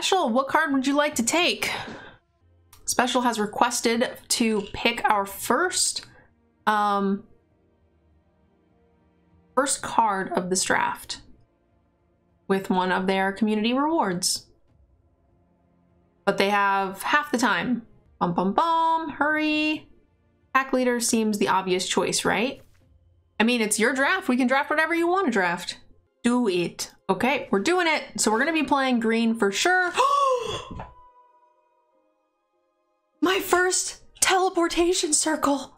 Special, what card would you like to take? Special has requested to pick our first card of this draft with one of their community rewards. But they have half the time. Bum bum bum, hurry. Pack leader seems the obvious choice, right? I mean, it's your draft. We can draft whatever you want to draft. Do it. Okay, we're doing it. So we're gonna be playing green for sure. My first teleportation circle.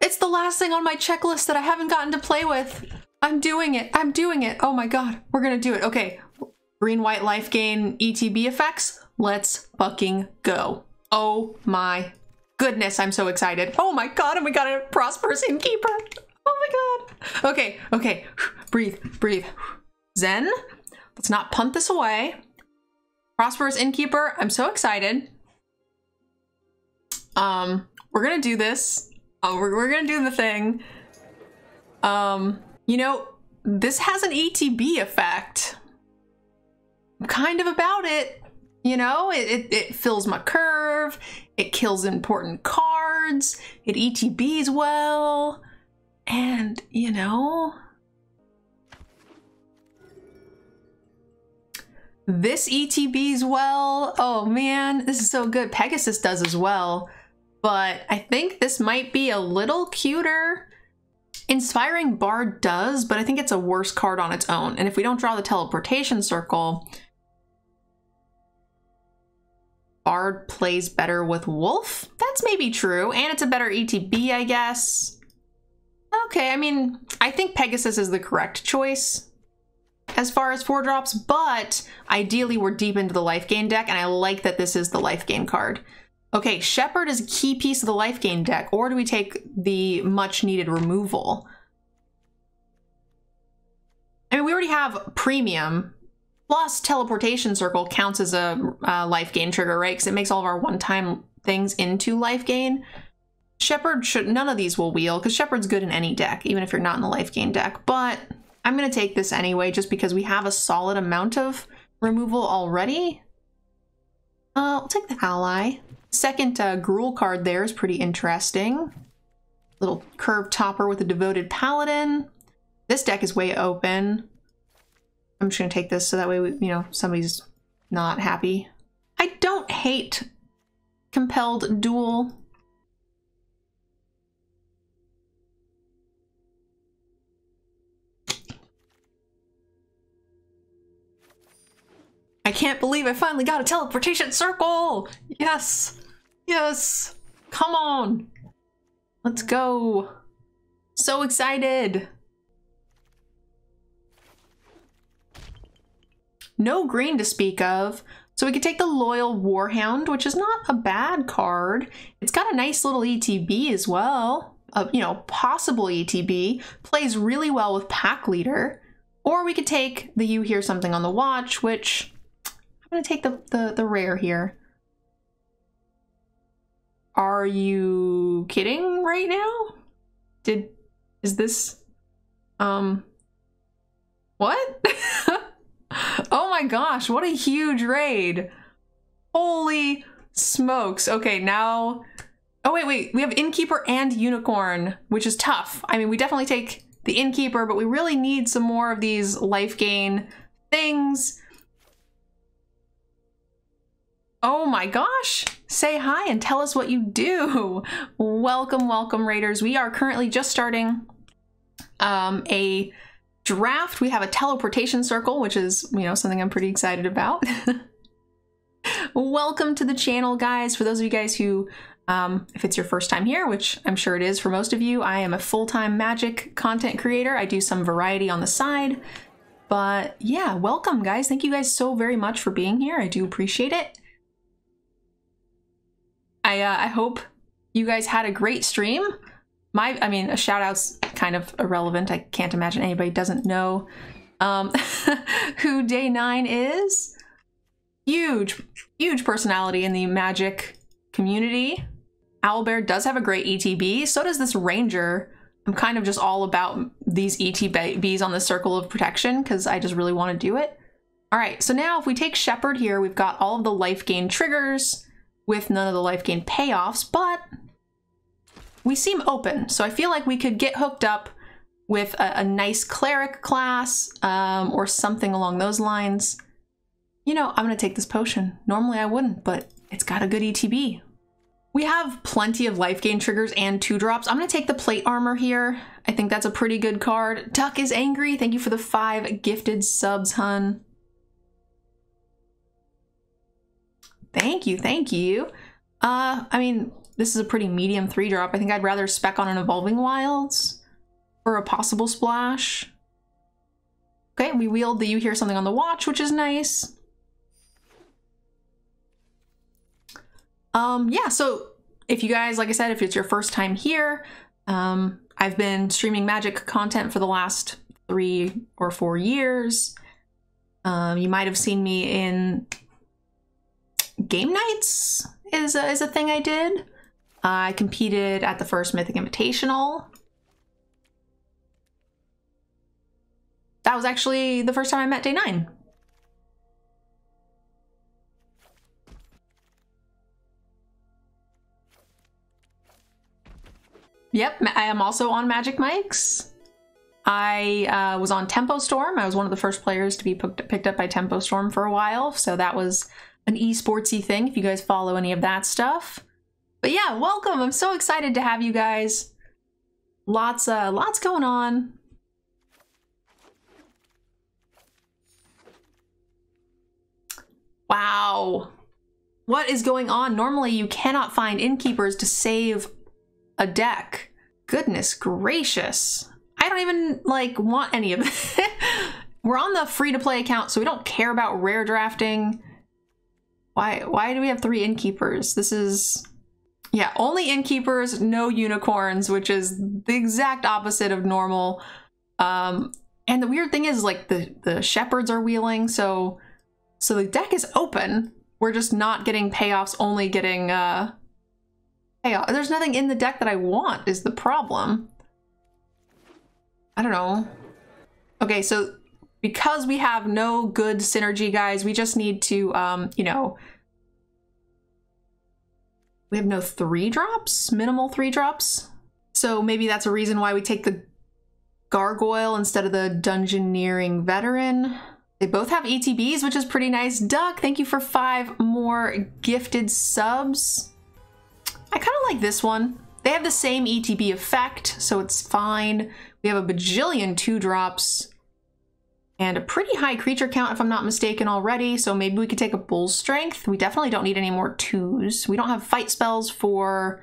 It's the last thing on my checklist that I haven't gotten to play with. I'm doing it. I'm doing it. Oh my God, we're gonna do it. Okay, green, white, life gain, ETB effects. Let's fucking go. Oh my goodness, I'm so excited. Oh my God, and we got a prosperous innkeeper. Oh my God. Okay, okay, breathe, breathe. Zen, let's not punt this away. Prosperous innkeeper, I'm so excited. We're gonna do this. We're gonna do the thing. You know, this has an ETB effect. I'm kind of about it. You know, it fills my curve. It kills important cards. It ETBs well. And, you know, this ETBs well. Oh man, this is so good. Pegasus does as well. But I think this might be a little cuter. Inspiring Bard does, but I think it's a worse card on its own. And if we don't draw the teleportation circle, Bard plays better with Wolf. That's maybe true. And it's a better ETB, I guess. Okay, I mean, I think Pegasus is the correct choice as far as 4-drops, but ideally we're deep into the life gain deck, and I like that this is the life gain card. Okay, Shepherd is a key piece of the life gain deck, or do we take the much needed removal? I mean, we already have premium, plus teleportation circle counts as a life gain trigger, right? Because it makes all of our one-time things into life gain. Shepherd should, none of these will wheel, because Shepherd's good in any deck, even if you're not in the life gain deck, but I'm gonna take this anyway, just because we have a solid amount of removal already. I'll take the ally. Second Gruul card there is pretty interesting. Little curved topper with a devoted paladin. This deck is way open. I'm just gonna take this so that way we, you know, somebody's not happy. I don't hate compelled duel. I can't believe I finally got a teleportation circle! Yes! Yes! Come on! Let's go! So excited! No green to speak of, so we could take the Loyal Warhound, which is not a bad card. It's got a nice little ETB as well. You know, possible ETB. Plays really well with Pack Leader. Or we could take the You Hear Something on the Watch, which... I'm gonna take the rare here. Are you kidding right now? Is this what? Oh my gosh, what a huge raid. Holy smokes. Okay, now, oh wait, we have innkeeper and unicorn, which is tough. I mean, we definitely take the innkeeper, but we really need some more of these life gain things. Oh my gosh, say hi and tell us what you do. Welcome, welcome raiders. We are currently just starting a draft. We have a teleportation circle, which is, you know, something I'm pretty excited about. Welcome to the channel, guys. For those of you guys who, if it's your first time here, which I'm sure it is for most of you, I am a full-time Magic content creator. I do some variety on the side, but yeah, welcome guys. Thank you guys so very much for being here. I do appreciate it. I hope you guys had a great stream. I mean, a shout out's kind of irrelevant. I can't imagine anybody doesn't know who Day9 is. Huge, huge personality in the Magic community. Owlbear does have a great ETB. So does this Ranger. I'm kind of just all about these ETBs on the Circle of Protection because I just really want to do it. All right, so now if we take Shepherd here, we've got all of the life gain triggers with none of the life gain payoffs, but we seem open. So I feel like we could get hooked up with a nice cleric class or something along those lines. You know, I'm gonna take this potion. Normally I wouldn't, but it's got a good ETB. We have plenty of life gain triggers and 2-drops. I'm gonna take the plate armor here. I think that's a pretty good card. Tuck is angry. Thank you for the 5 gifted subs, hun. Thank you, thank you. I mean, this is a pretty medium 3-drop. I think I'd rather spec on an Evolving Wilds for a possible splash. Okay, we wield the You Hear Something on the Watch, which is nice. Yeah, so if you guys, like I said, if it's your first time here, I've been streaming Magic content for the last 3 or 4 years. You might have seen me in Game Nights is a thing I did. I competed at the first Mythic Invitational. That was actually the first time I met Day9. Yep, I am also on Magic Mics. I was on Tempo Storm. I was one of the first players to be picked up by Tempo Storm for a while, so that was an esportsy thing if you guys follow any of that stuff. But yeah, welcome. I'm so excited to have you guys. Lots going on. Wow. What is going on? Normally you cannot find innkeepers to save a deck. Goodness gracious. I don't even like want any of it. We're on the free-to-play account, so we don't care about rare drafting. Why do we have 3 innkeepers? This is, yeah, only innkeepers, no unicorns, which is the exact opposite of normal. And the weird thing is, like, the shepherds are wheeling, so the deck is open. We're just not getting payoffs, only getting payoff. There's nothing in the deck that I want is the problem. I don't know. Okay, so because we have no good synergy, guys, we just need to, you know, we have no 3-drops, minimal 3-drops. So maybe that's a reason why we take the Gargoyle instead of the Dungeoneering Veteran. They both have ETBs, which is pretty nice. Duck, thank you for 5 more gifted subs. I kind of like this one. They have the same ETB effect, so it's fine. We have a bajillion 2-drops and a pretty high creature count, if I'm not mistaken, already. So maybe we could take a Bull Strength. We definitely don't need any more 2s. We don't have fight spells for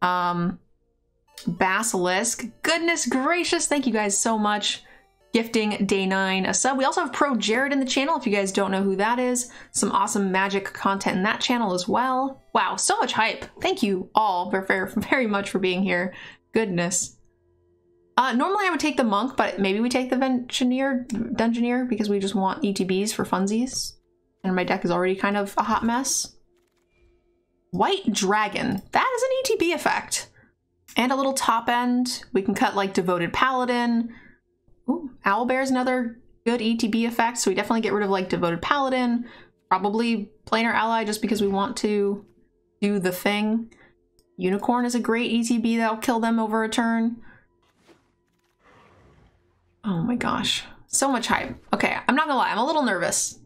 Basilisk. Goodness gracious, thank you guys so much. Gifting Day9 a sub. We also have Pro Jared in the channel if you guys don't know who that is. Some awesome Magic content in that channel as well. Wow, so much hype. Thank you all very much for being here. Goodness. Normally I would take the Monk, but maybe we take the Dungeoneer because we just want ETBs for funsies. And my deck is already kind of a hot mess. White Dragon. That is an ETB effect. And a little top end. We can cut like Devoted Paladin. Ooh, Owlbear is another good ETB effect, so we definitely get rid of like Devoted Paladin, probably Planar Ally just because we want to do the thing. Unicorn is a great ETB that'll kill them over a turn. Oh my gosh, so much hype. Okay, I'm not gonna lie, I'm a little nervous.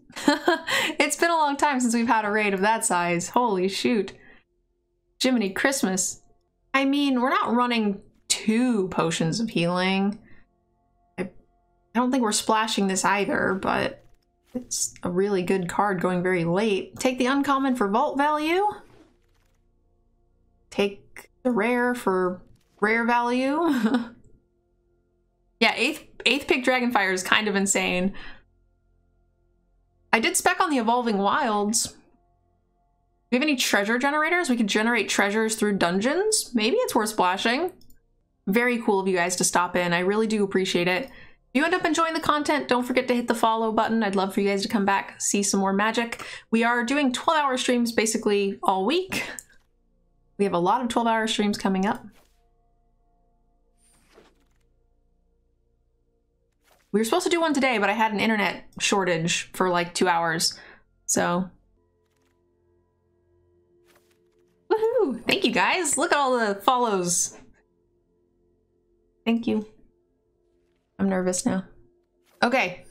It's been a long time since we've had a raid of that size. Holy shoot. Jiminy Christmas. I mean, we're not running 2 potions of healing. I don't think we're splashing this either, but it's a really good card going very late. Take the uncommon for vault value. Take the rare for rare value. Yeah, eighth pick Dragonfire is kind of insane. I did spec on the Evolving Wilds. Do we have any treasure generators? We could generate treasures through dungeons. Maybe it's worth splashing. Very cool of you guys to stop in. I really do appreciate it. If you end up enjoying the content, don't forget to hit the follow button. I'd love for you guys to come back, see some more Magic. We are doing 12-hour streams basically all week. We have a lot of 12-hour streams coming up. We were supposed to do one today, but I had an internet shortage for like 2 hours, so. Woohoo! Thank you guys! Look at all the follows! Thank you. I'm nervous now. Okay.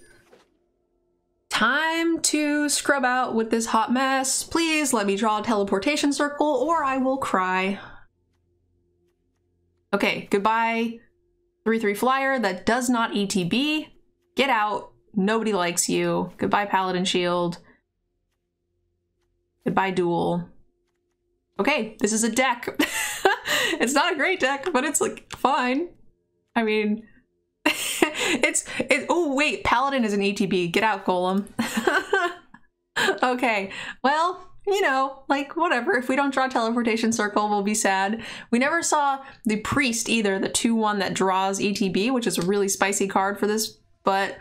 Time to scrub out with this hot mess. Please let me draw a teleportation circle or I will cry. Okay, goodbye. 3-3 flyer that does not ETB. Get out. Nobody likes you. Goodbye, Paladin Shield. Goodbye, Duel. Okay, this is a deck. It's not a great deck, but it's like fine. I mean, oh wait, Paladin is an ETB. Get out, Golem. Okay, well, you know, like whatever. If we don't draw teleportation circle, we'll be sad. We never saw the Priest either, the 2-1 that draws ETB, which is a really spicy card for this, but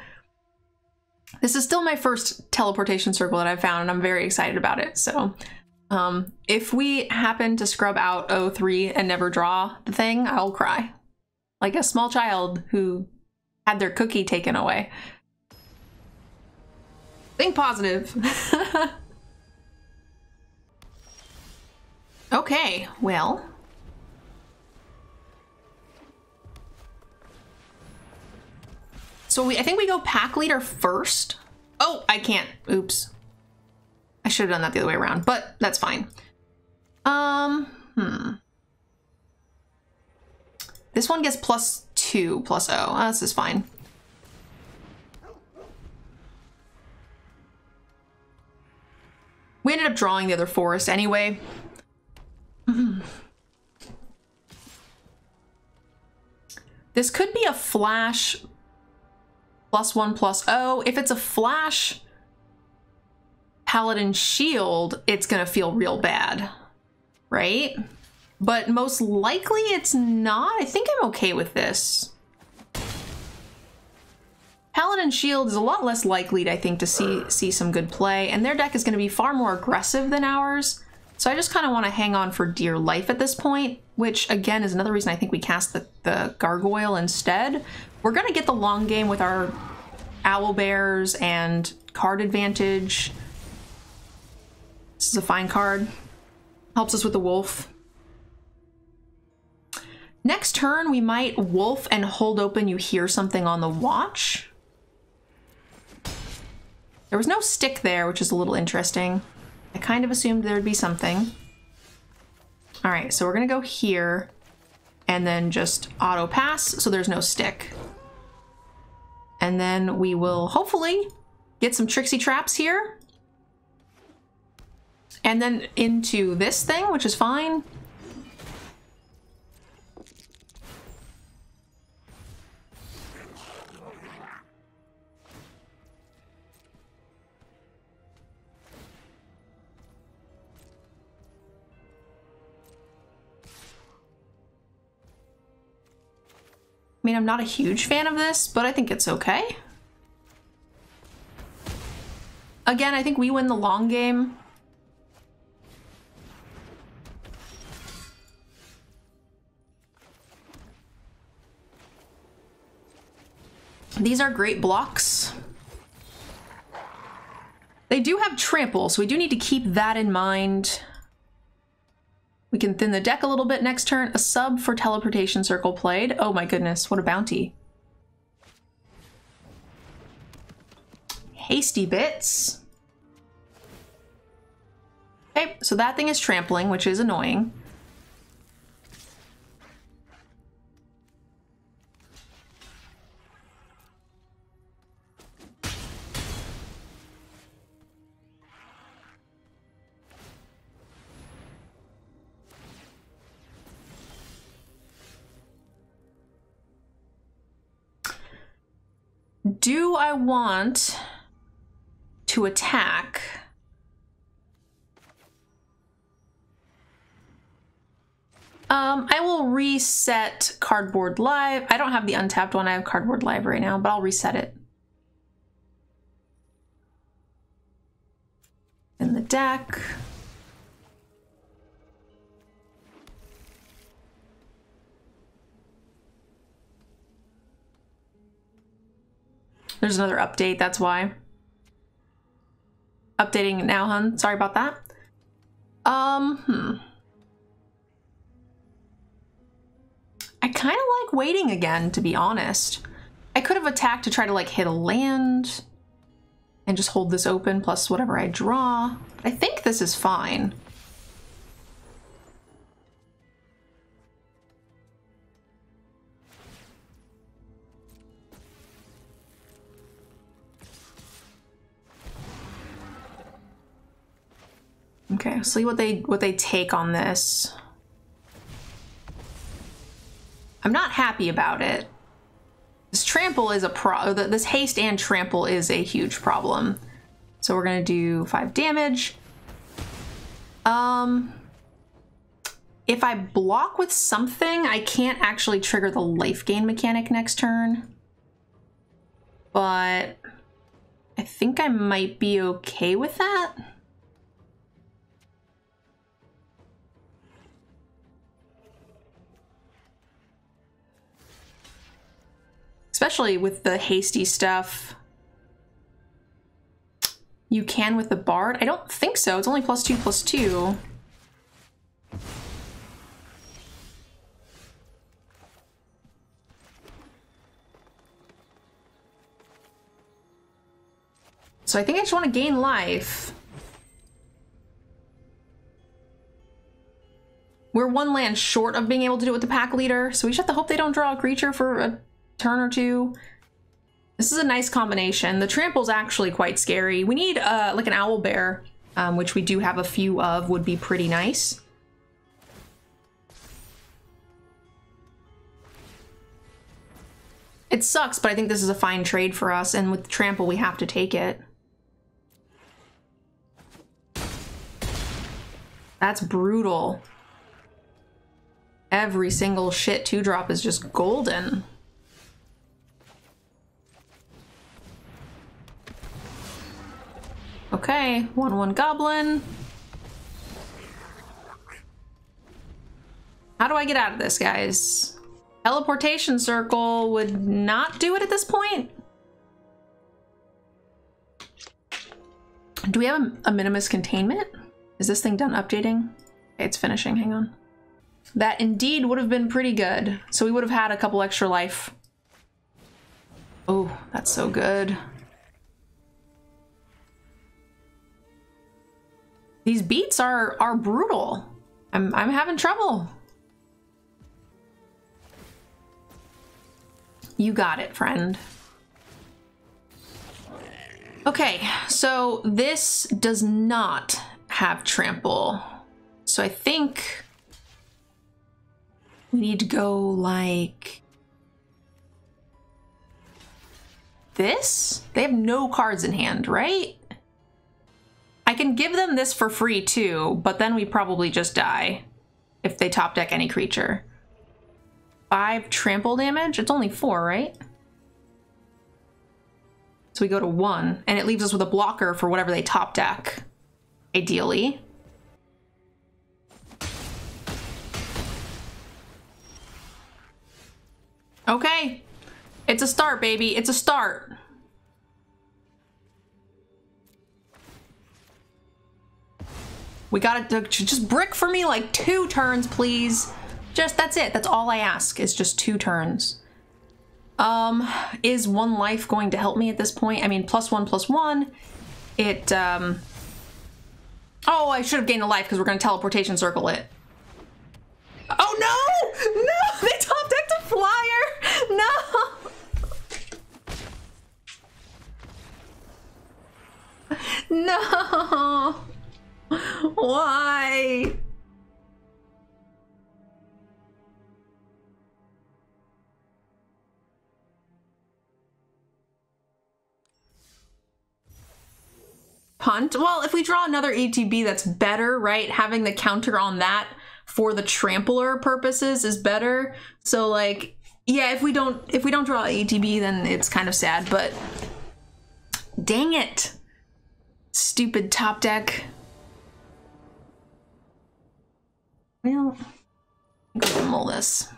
this is still my first teleportation circle that I've found and I'm very excited about it. So if we happen to scrub out 0-3 and never draw the thing, I'll cry. Like a small child who had their cookie taken away. Think positive. Okay, well. So I think we go pack leader first. Oh, I can't. Oops. I should have done that the other way around, but that's fine. This one gets +2, +0. Oh, this is fine. We ended up drawing the other forest anyway. This could be a flash +1/+0. If it's a flash Paladin Shield, it's gonna feel real bad, right? But most likely it's not. I think I'm okay with this. Paladin Shield is a lot less likely, I think, to see some good play, and their deck is going to be far more aggressive than ours. So I just kind of want to hang on for dear life at this point, which again is another reason I think we cast the Gargoyle instead. We're going to get the long game with our Owlbears and card advantage. This is a fine card. Helps us with the Wolf. Next turn, we might wolf and hold open You Hear Something on the Watch. There was no stick there, which is a little interesting. I kind of assumed there'd be something. All right, so we're gonna go here and then just auto pass so there's no stick. And then we will hopefully get some Trixie Traps here. And then into this thing, which is fine. I mean, I'm not a huge fan of this, but I think it's okay. Again, I think we win the long game. These are great blocks. They do have trample, so we do need to keep that in mind. We can thin the deck a little bit next turn. A sub for teleportation circle played. Oh my goodness, what a bounty. Hasty bits. Okay, so that thing is trampling, which is annoying. Do I want to attack? I will reset Cardboard Live. I don't have the untapped one. I have Cardboard Live right now, but I'll reset it. In the deck. There's another update, that's why. Updating it now, hun. Sorry about that. I kind of like waiting again, to be honest. I could have attacked to try to like hit a land and just hold this open plus whatever I draw. I think this is fine. Okay, see what they take on this. I'm not happy about it. This trample is a this haste and trample is a huge problem. So we're gonna do 5 damage. If I block with something, I can't actually trigger the life gain mechanic next turn. But I think I might be okay with that. Especially with the hasty stuff. You can with the bard? I don't think so. It's only +2/+2. So I think I just want to gain life. We're 1 land short of being able to do it with the pack leader, so we just have to hope they don't draw a creature for a turn or two. This is a nice combination. The trample's actually quite scary. We need like an owl bear, which we do have a few of, would be pretty nice. It sucks, but I think this is a fine trade for us, and with the trample we have to take it. That's brutal. Every single shit 2-drop is just golden. Okay, 1/1 goblin. How do I get out of this, guys? Teleportation circle would not do it at this point. Do we have a minimus containment? Is this thing done updating? Okay, it's finishing, hang on. That indeed would have been pretty good. So we would have had a couple extra life. Oh, that's so good. These beats are brutal. I'm having trouble. You got it, friend. Okay, so this does not have trample. So I think we need to go like this? They have no cards in hand, right? I can give them this for free too, but then we probably just die if they top deck any creature. 5 trample damage? It's only 4, right? So we go to 1, and it leaves us with a blocker for whatever they top deck, ideally. Okay. It's a start, baby. It's a start. We gotta just brick for me like 2 turns, please. Just, that's it. That's all I ask is just 2 turns. Is 1 life going to help me at this point? I mean, +1/+1. It, oh, I should have gained a life because we're gonna teleportation circle it. Oh no! No! They top decked a flyer! No! No! Why? Punt? Well, if we draw another ETB, that's better, right? Having the counter on that for the trampler purposes is better. So like, yeah, if we don't draw ETB, then it's kind of sad, but dang it. Stupid top deck. Well, I'm gonna mull this.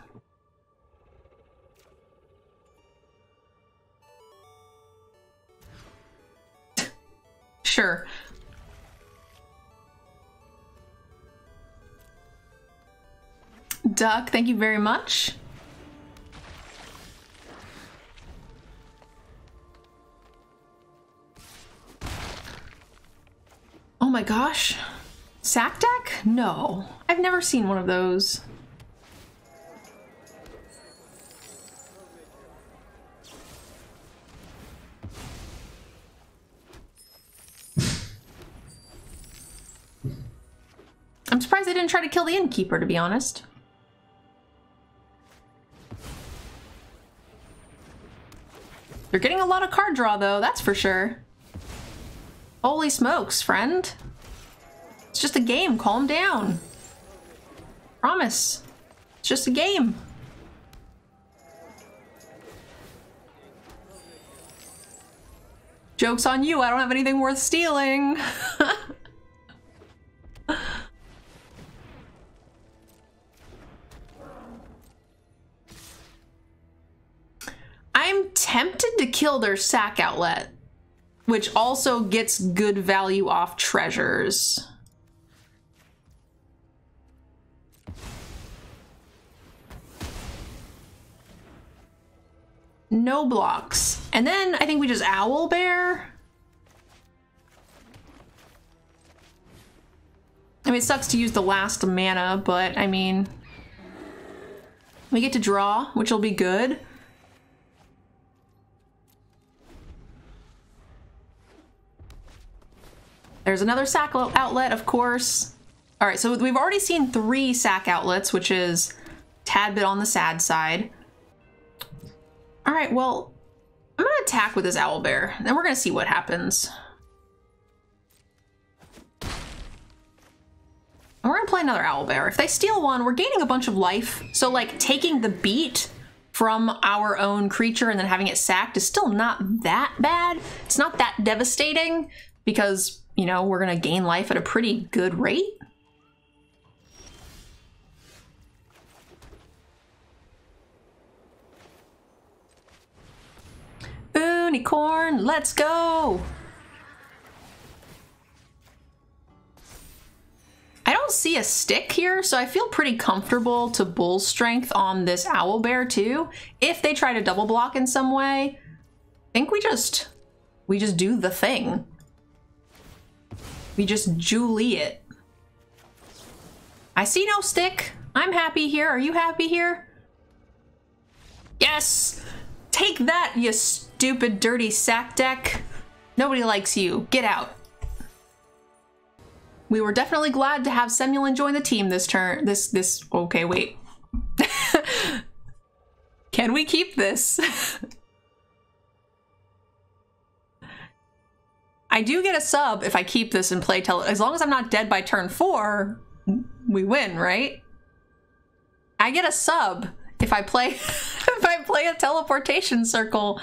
Sure. Duck, thank you very much. Oh my gosh. Sack deck? No. I've never seen one of those. I'm surprised I didn't try to kill the innkeeper, to be honest. You're getting a lot of card draw, though, that's for sure. Holy smokes, friend. It's just a game, calm down. Promise. It's just a game. Joke's on you, I don't have anything worth stealing. I'm tempted to kill their sack outlet, which also gets good value off treasures. No blocks. And then I think we just owl bear. I mean, it sucks to use the last mana, but I mean, we get to draw, which will be good. There's another sack outlet, of course. All right, so we've already seen 3 sack outlets, which is a tad bit on the sad side. All right, well, I'm gonna attack with this owl bear, and then we're gonna see what happens. And we're gonna play another owl bear. If they steal one, we're gaining a bunch of life. So like taking the beat from our own creature and then having it sacked is still not that bad. It's not that devastating because, you know, we're gonna gain life at a pretty good rate. Unicorn, let's go. I don't see a stick here, so I feel pretty comfortable to bull strength on this owl bear too. If they try to double block in some way, I think we just do the thing. We just Juliet. I see no stick. I'm happy here. Are you happy here? Yes! Take that, you stupid, dirty sack deck. Nobody likes you. Get out. We were definitely glad to have Semulin join the team this turn. Okay, wait. Can we keep this? I do get a sub if I keep this and play till, as long as I'm not dead by turn 4, we win, right? I get a sub if I play if I play a teleportation circle.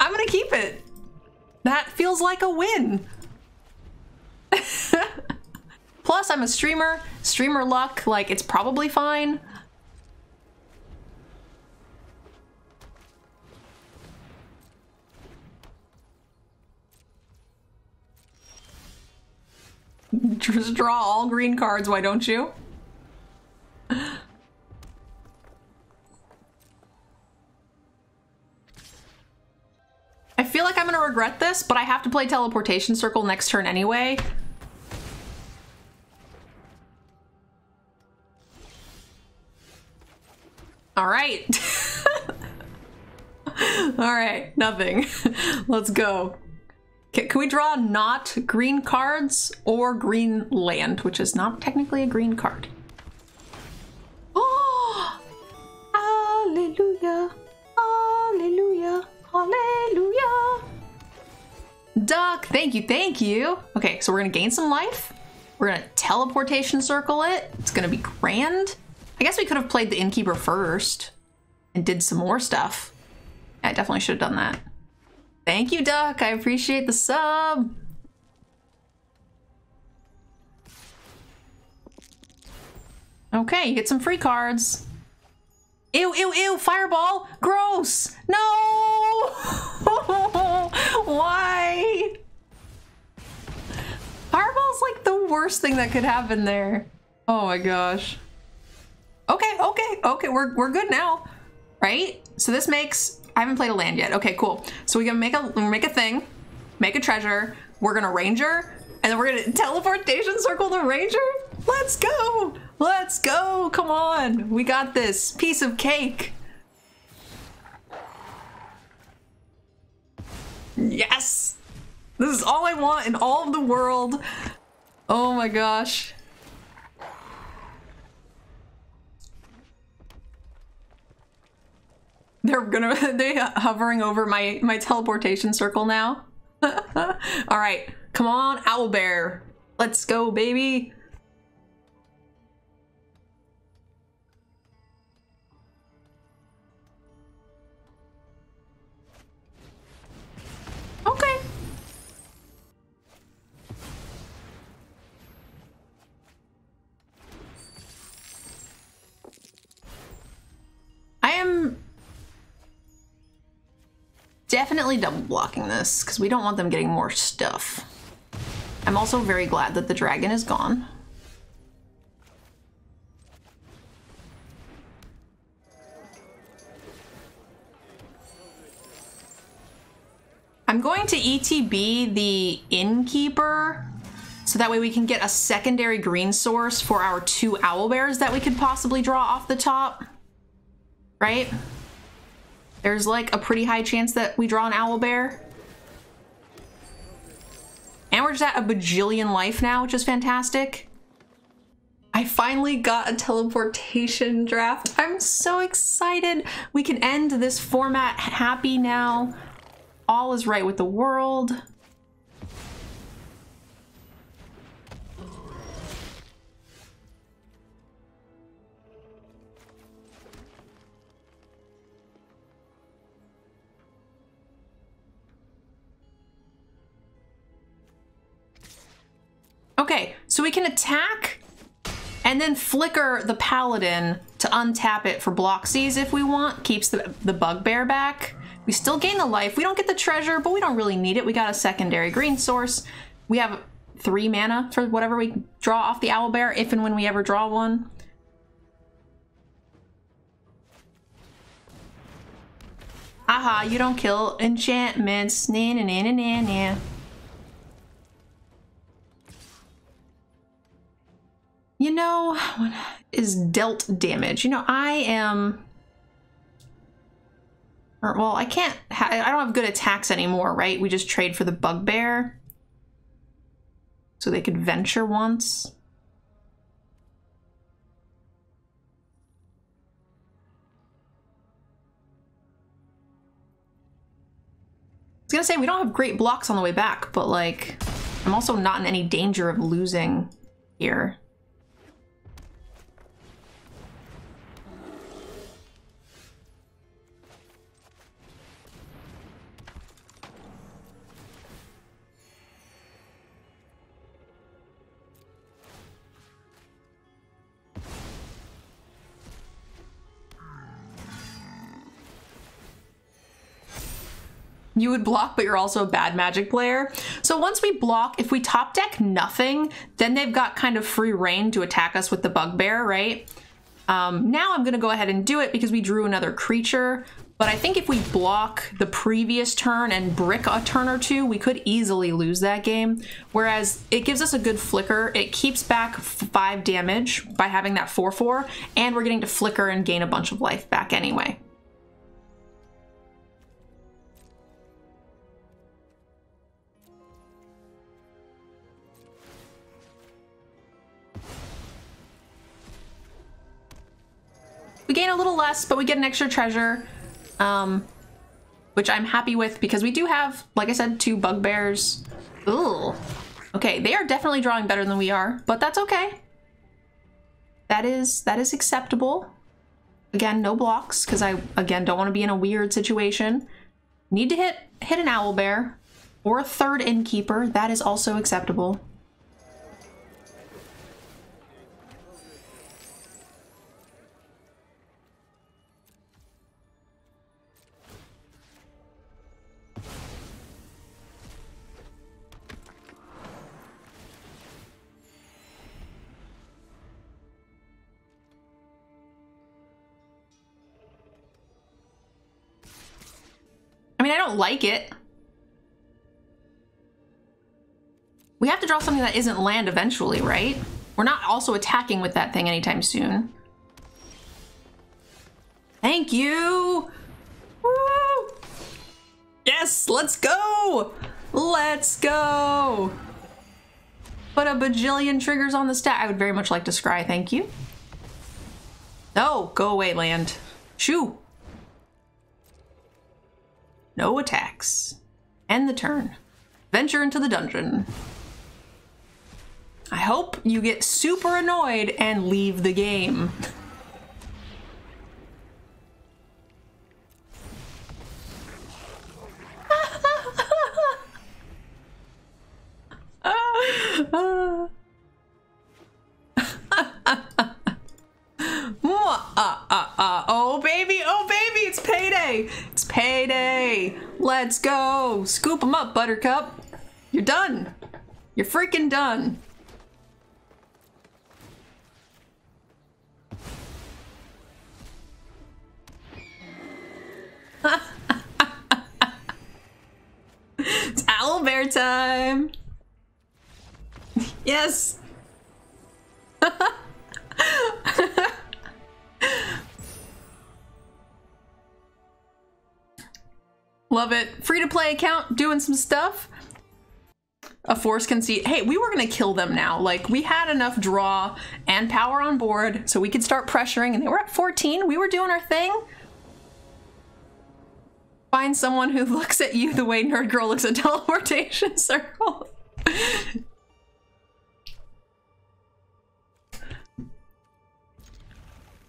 I'm gonna keep it. That feels like a win. Plus I'm a streamer. Streamer luck, like it's probably fine. Just draw all green cards, why don't you? I feel like I'm gonna regret this, but I have to play teleportation circle next turn anyway. All right. All right, nothing. Let's go. Can we draw not green cards or green land, which is not technically a green card? Oh, hallelujah, hallelujah, hallelujah. Duck, thank you, thank you. Okay, so we're gonna gain some life. We're gonna teleportation circle it. It's gonna be grand. I guess we could have played the innkeeper first and did some more stuff. I definitely should have done that. Thank you, Duck. I appreciate the sub. Okay, you get some free cards. Ew, ew, ew, fireball. Gross. No. Why? the worst thing that could happen there? Oh my gosh. Okay, we're good now, right? So this makes, I haven't played a land yet. Okay, cool. So we're gonna make a thing, make a treasure, we're gonna ranger, and then we're gonna teleportation circle the ranger? Let's go! Let's go! Come on! We got this piece of cake. Yes! This is all I want in all of the world. Oh my gosh. They're hovering over my teleportation circle now. All right, come on, Owl Bear. Let's go, baby. Okay. I am definitely double blocking this because we don't want them getting more stuff. I'm also very glad that the dragon is gone. I'm going to ETB the innkeeper so that way we can get a secondary green source for our 2 owl bears that we could possibly draw off the top, right? There's like a pretty high chance that we draw an owl bear. And we're just at a bajillion life now, which is fantastic. I finally got a teleportation draft. I'm so excited. We can end this format happy now. All is right with the world. Okay, so we can attack and then flicker the paladin to untap it for bloxies if we want. Keeps the bugbear back. We still gain the life. We don't get the treasure, but we don't really need it. We got a secondary green source. We have 3 mana for whatever we draw off the owl bear, if and when we ever draw one. Aha, you don't kill enchantments. Na na na na na na. You know, what is dealt damage? You know, I am... Well, I can't... I don't have good attacks anymore, right? We just trade for the bugbear. So they could venture once. I was gonna say, we don't have great blocks on the way back, but, like, I'm also not in any danger of losing here. You would block, but you're also a bad Magic player. So once we block, if we top deck nothing, then they've got kind of free reign to attack us with the bugbear, right? Now I'm gonna go ahead and do it because we drew another creature. But I think if we block the previous turn and brick a turn or 2, we could easily lose that game. Whereas it gives us a good flicker. It keeps back 5 damage by having that 4/4, and we're getting to flicker and gain a bunch of life back anyway. We gain a little less, but we get an extra treasure, which I'm happy with because we do have, like I said, 2 bugbears. Ooh. Okay, they are definitely drawing better than we are, but that's okay. That is acceptable. Again, no blocks because I, again, don't want to be in a weird situation. Need to hit an owl bear or a 3rd innkeeper. That is also acceptable. mean, I don't like it. We have to draw something that isn't land eventually, right? We're not also attacking with that thing anytime soon. Thank you! Woo! Yes! Let's go! Let's go! Put a bajillion triggers on the stack. I would very much like to scry, thank you. No! Go away, land. Shoo! No attacks. End the turn. Venture into the dungeon. I hope you get super annoyed and leave the game. Oh baby, oh baby, it's payday. It's payday. Let's go. Scoop them up, Buttercup. You're done. You're freaking done. It's owl bear time. Yes. Love it. Free to play account doing some stuff. A force conceit. Hey, we were gonna kill them now. Like, we had enough draw and power on board so we could start pressuring, and they were at 14. We were doing our thing. Find someone who looks at you the way Nerd Girl looks at Teleportation Circle.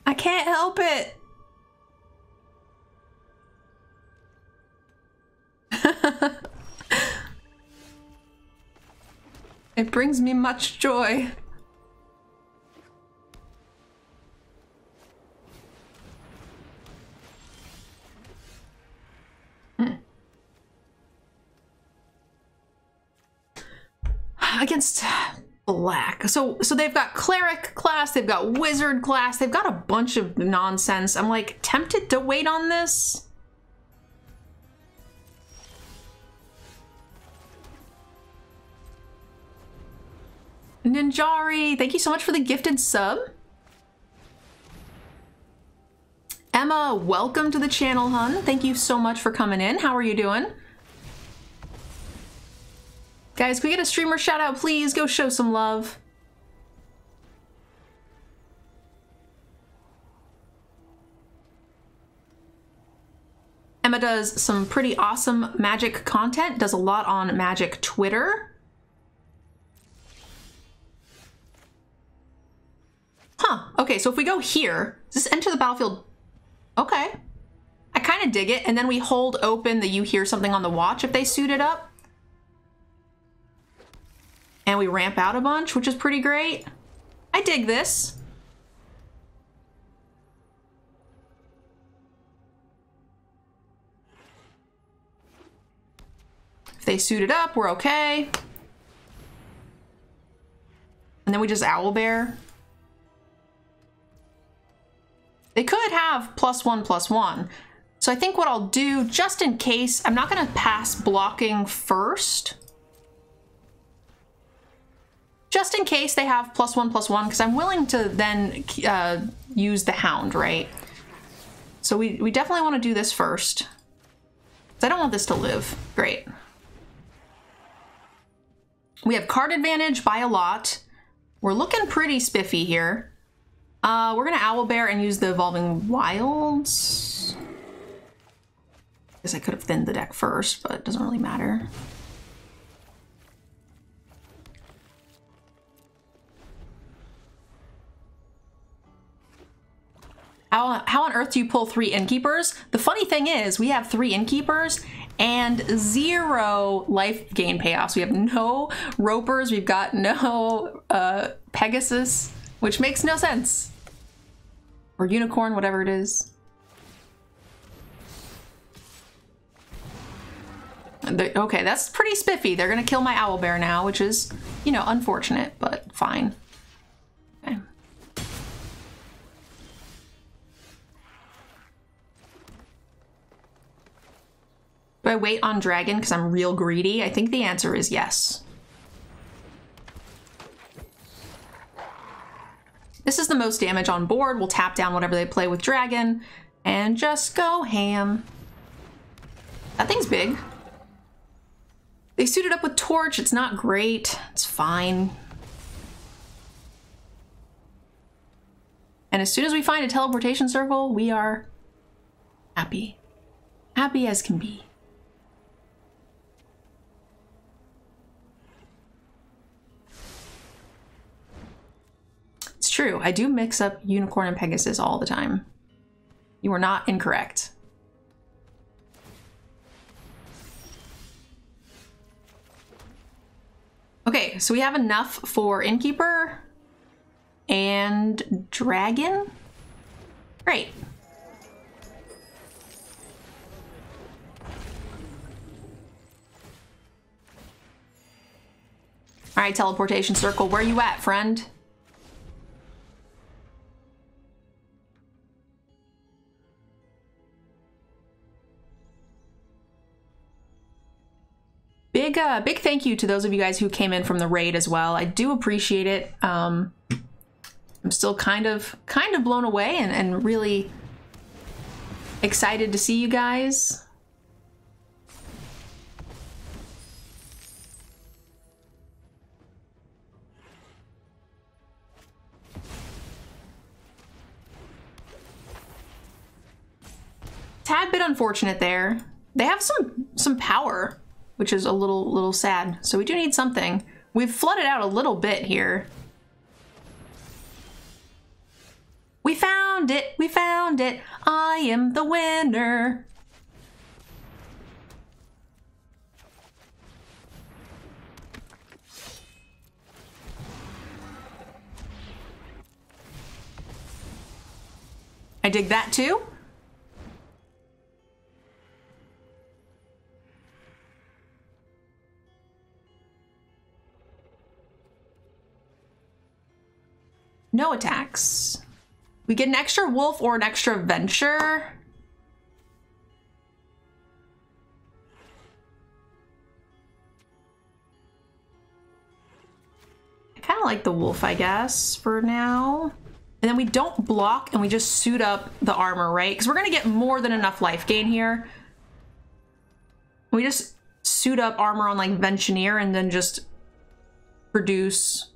I can't help it. It brings me much joy. Against black. So they've got cleric class, they've got wizard class, they've got a bunch of nonsense. I'm like tempted to wait on this. Ninjari, thank you so much for the gifted sub. Emma, welcome to the channel, hun. Thank you so much for coming in. How are you doing? Guys, can we get a streamer shout out, please? Go show some love. Emma does some pretty awesome magic content, does a lot on magic Twitter. Huh, okay, so if we go here, does this enter the battlefield? Okay. I kind of dig it, and then we hold open the you hear something on the watch if they suit it up. And we ramp out a bunch, which is pretty great. I dig this. If they suit it up, we're okay. And then we just owlbear. They could have +1/+1. So I think what I'll do, just in case, I'm not gonna pass blocking first. Just in case they have +1/+1, because I'm willing to then use the hound, right? So we definitely wanna do this first. 'Cause I don't want this to live. Great. We have card advantage by a lot. We're looking pretty spiffy here. We're gonna owlbear and use the Evolving Wilds. I guess I could have thinned the deck first, but it doesn't really matter. How on earth do you pull 3 innkeepers? The funny thing is, we have 3 innkeepers and 0 life gain payoffs. We have no ropers, we've got no Pegasus. Which makes no sense. Or unicorn, whatever it is. Okay, that's pretty spiffy. They're gonna kill my owlbear now, which is, you know, unfortunate, but fine. Okay. Do I wait on dragon because I'm real greedy? I think the answer is yes. This is the most damage on board. We'll tap down whatever they play with dragon and just go ham. That thing's big. They suited up with torch. It's not great. It's fine. And as soon as we find a teleportation circle, we are happy. Happy as can be. It's true. I do mix up unicorn and Pegasus all the time. You are not incorrect. Okay, so we have enough for Innkeeper and dragon. Great. All right, teleportation circle, where you at, friend? Big thank you to those of you guys who came in from the raid as well. I do appreciate it. I'm still kind of blown away and really excited to see you guys. Tad bit unfortunate there. They have some power, which is a little sad. So we do need something. We've flooded out a little bit here. We found it, we found it. I am the winner. I dig that too. No attacks. We get an extra wolf or an extra venture. I kind of like the wolf, I guess, for now. And then we don't block and we just suit up the armor, right? Because we're going to get more than enough life gain here. We just suit up armor on like Venturier and then just produce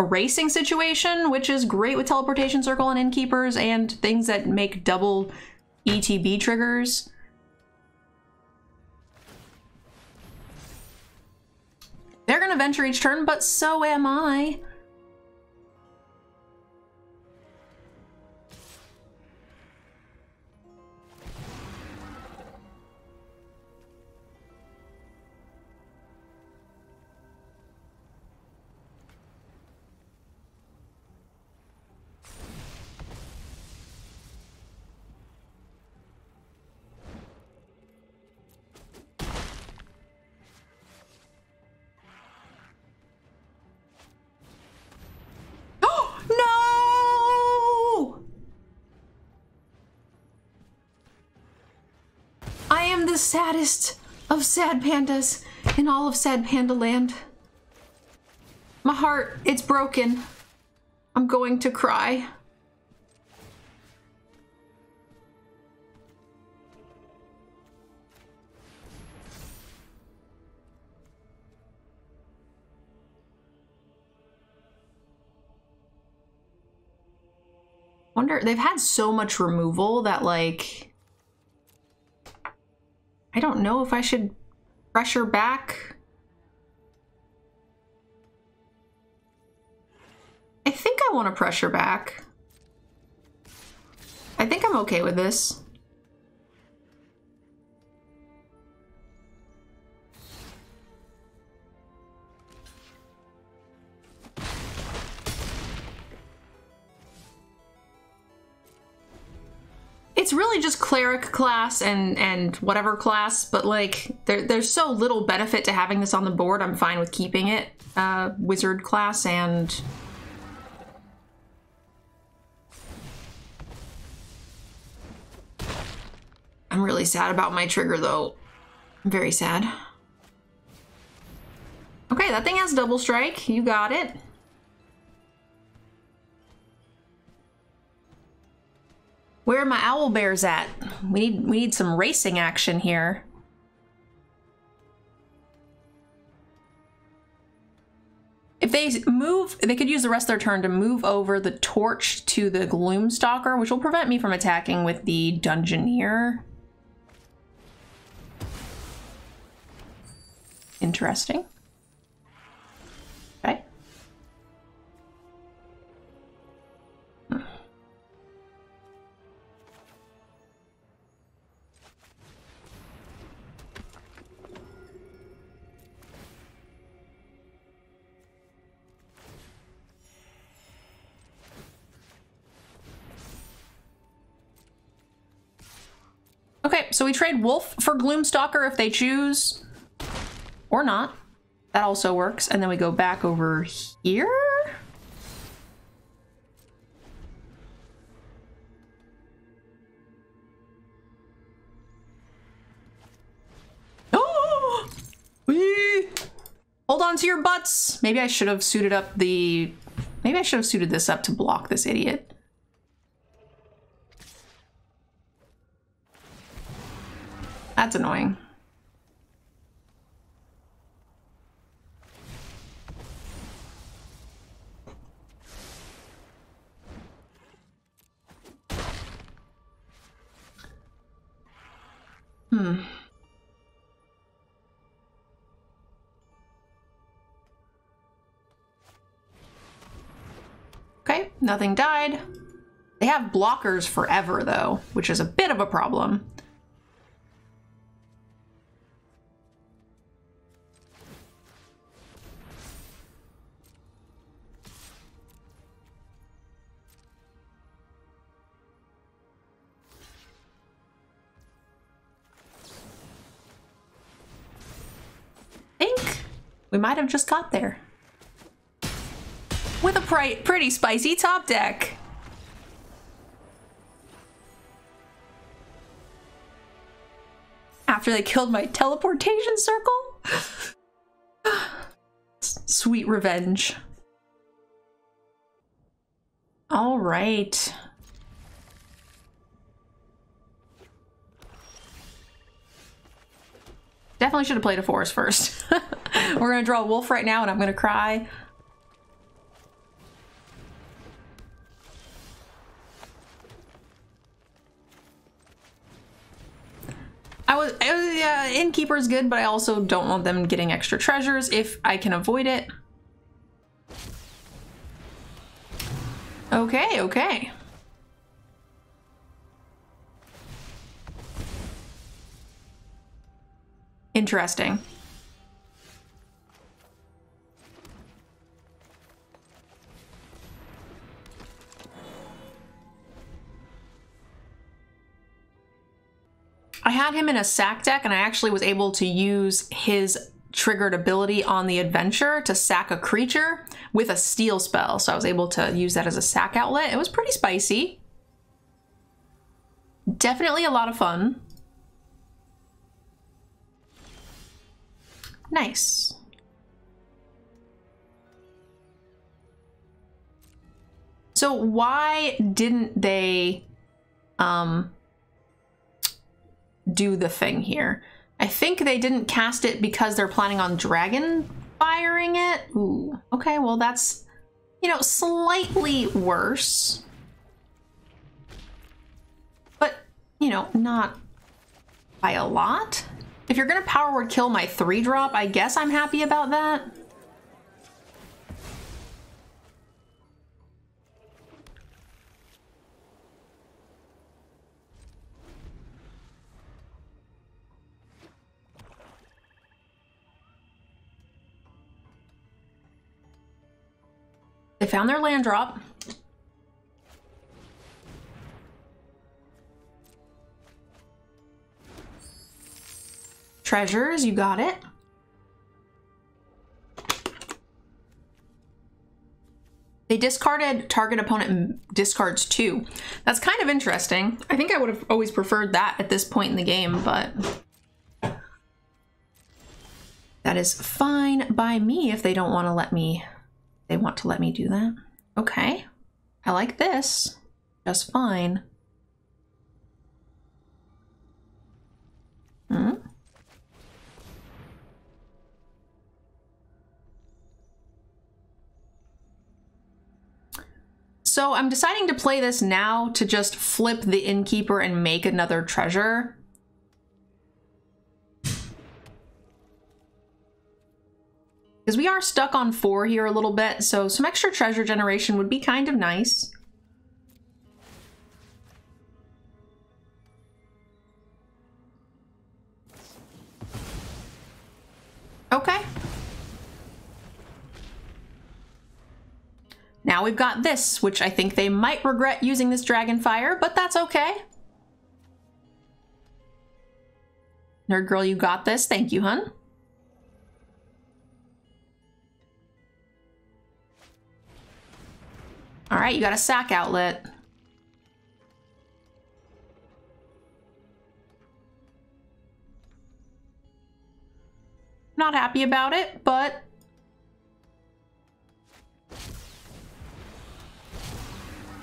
a racing situation, which is great with teleportation circle and innkeepers and things that make double ETB triggers. They're gonna venture each turn, but so am I. Saddest of sad pandas in all of sad panda land. My heart, it's broken. I'm going to cry. Wonder, they've had so much removal that like I don't know if I should pressure back. I think I want to pressure back. I think I'm okay with this. It's really just cleric class and whatever class, but like there's so little benefit to having this on the board. I'm fine with keeping it wizard class and I'm really sad about my trigger though. I'm very sad. Okay, that thing has double strike. You got it. Where are my owl bears at? We need some racing action here. If they move, they could use the rest of their turn to move over the torch to the Gloomstalker, which will prevent me from attacking with the Dungeoneer. Interesting. Okay. Okay, so we trade Wolf for Gloomstalker if they choose. Or not. That also works. And then we go back over here. Oh! Wee! Hold on to your butts. Maybe I should have suited up the... Maybe I should have suited this up to block this idiot. That's annoying. Okay, nothing died. They have blockers forever though, which is a bit of a problem. We might have just got there. With a pretty spicy top deck. After they killed my teleportation circle? Sweet revenge. All right. Definitely should have played a forest first. We're gonna draw a wolf right now and I'm gonna cry. I was innkeeper's good, but I also don't want them getting extra treasures if I can avoid it. Okay, okay. Interesting. I had him in a sack deck and I actually was able to use his triggered ability on the adventure to sack a creature with a steal spell. So I was able to use that as a sack outlet. It was pretty spicy. Definitely a lot of fun. Nice. So why didn't they do the thing here? I think they didn't cast it because they're planning on dragon firing it. Ooh, okay, well that's, you know, slightly worse. But, you know, not by a lot. If you're gonna power word kill my 3-drop, I guess I'm happy about that. They found their land drop. Treasures, you got it. They discarded target opponent discards 2. That's kind of interesting. I think I would have always preferred that at this point in the game, but That is fine by me if they don't want to let me, they want to let me do that. Okay, I like this just fine. Hmm. So I'm deciding to play this now to just flip the innkeeper and make another treasure. Because we are stuck on 4 here a little bit, so some extra treasure generation would be kind of nice. Okay. Now we've got this, which I think they might regret using this dragon fire, but that's okay. Nerd girl, you got this. Thank you, hun. All right, you got a sack outlet. Not happy about it, but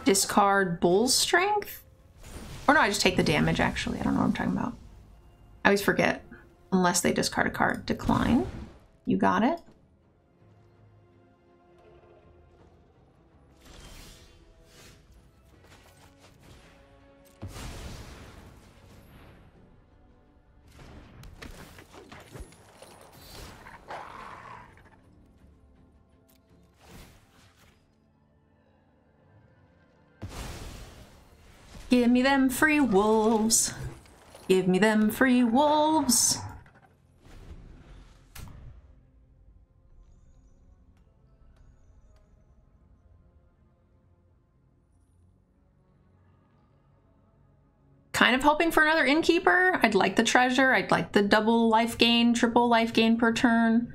discard bull strength? Or no, I just take the damage, actually. I don't know what I'm talking about. I always forget. Unless they discard a card. Decline. You got it. Give me them free wolves. Give me them free wolves. Kind of hoping for another innkeeper. I'd like the treasure. I'd like the double life gain, triple life gain per turn.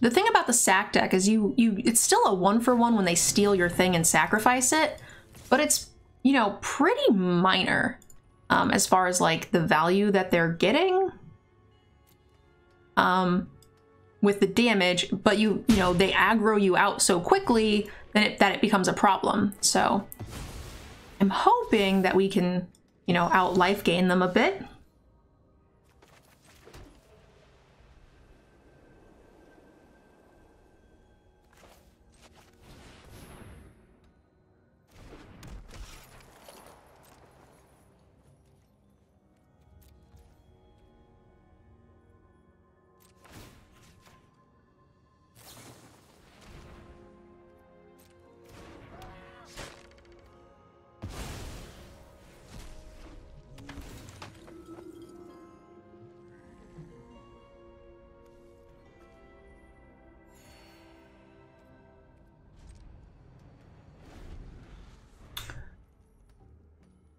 The thing about the sack deck is it's still a 1-for-1 when they steal your thing and sacrifice it, but it's, you know, pretty minor as far as like the value that they're getting with the damage, but you know, they aggro you out so quickly that it becomes a problem. So I'm hoping that we can, you know, out life gain them a bit.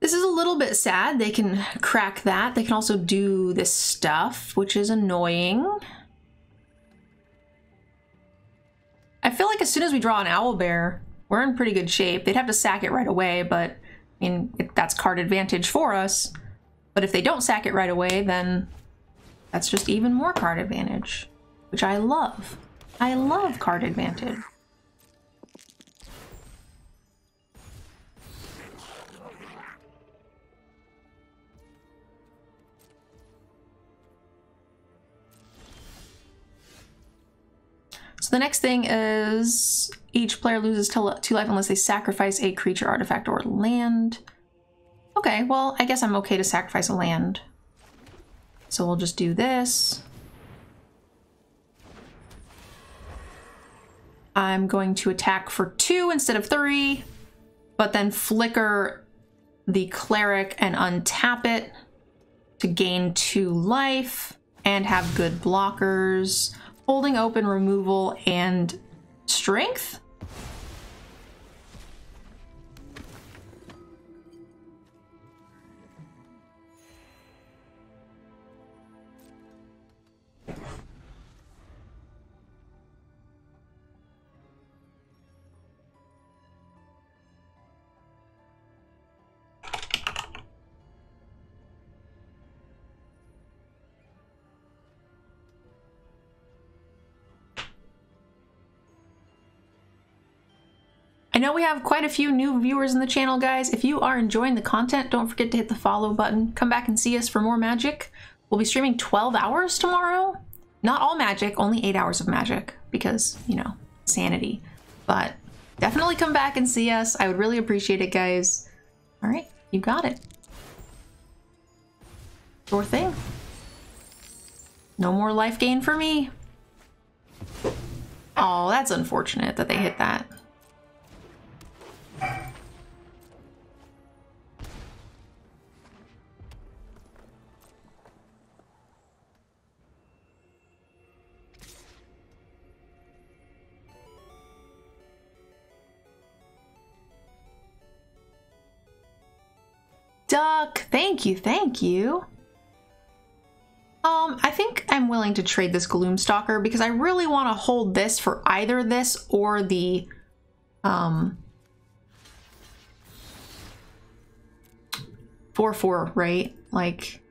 This is a little bit sad. They can crack that. They can also do this stuff, which is annoying. I feel like as soon as we draw an owlbear, we're in pretty good shape. They'd have to sack it right away, but I mean, that's card advantage for us. But if they don't sack it right away, then that's just even more card advantage, which I love. I love card advantage. So the next thing is each player loses 2 life unless they sacrifice a creature, artifact, or land. Okay, well, I guess I'm okay to sacrifice a land. So we'll just do this. I'm going to attack for 2 instead of 3, but then flicker the cleric and untap it to gain 2 life and have good blockers. Holding open removal and strength. I know we have quite a few new viewers in the channel, guys. If you are enjoying the content, don't forget to hit the follow button. Come back and see us for more Magic. We'll be streaming 12 hours tomorrow. Not all Magic, only 8 hours of Magic because, you know, sanity. But definitely come back and see us. I would really appreciate it, guys. All right, you got it. Sure thing. No more life gain for me. Oh, that's unfortunate that they hit that. Duck, thank you, thank you. I think I'm willing to trade this Gloomstalker because I really want to hold this for either this or the, four, four, right? Like,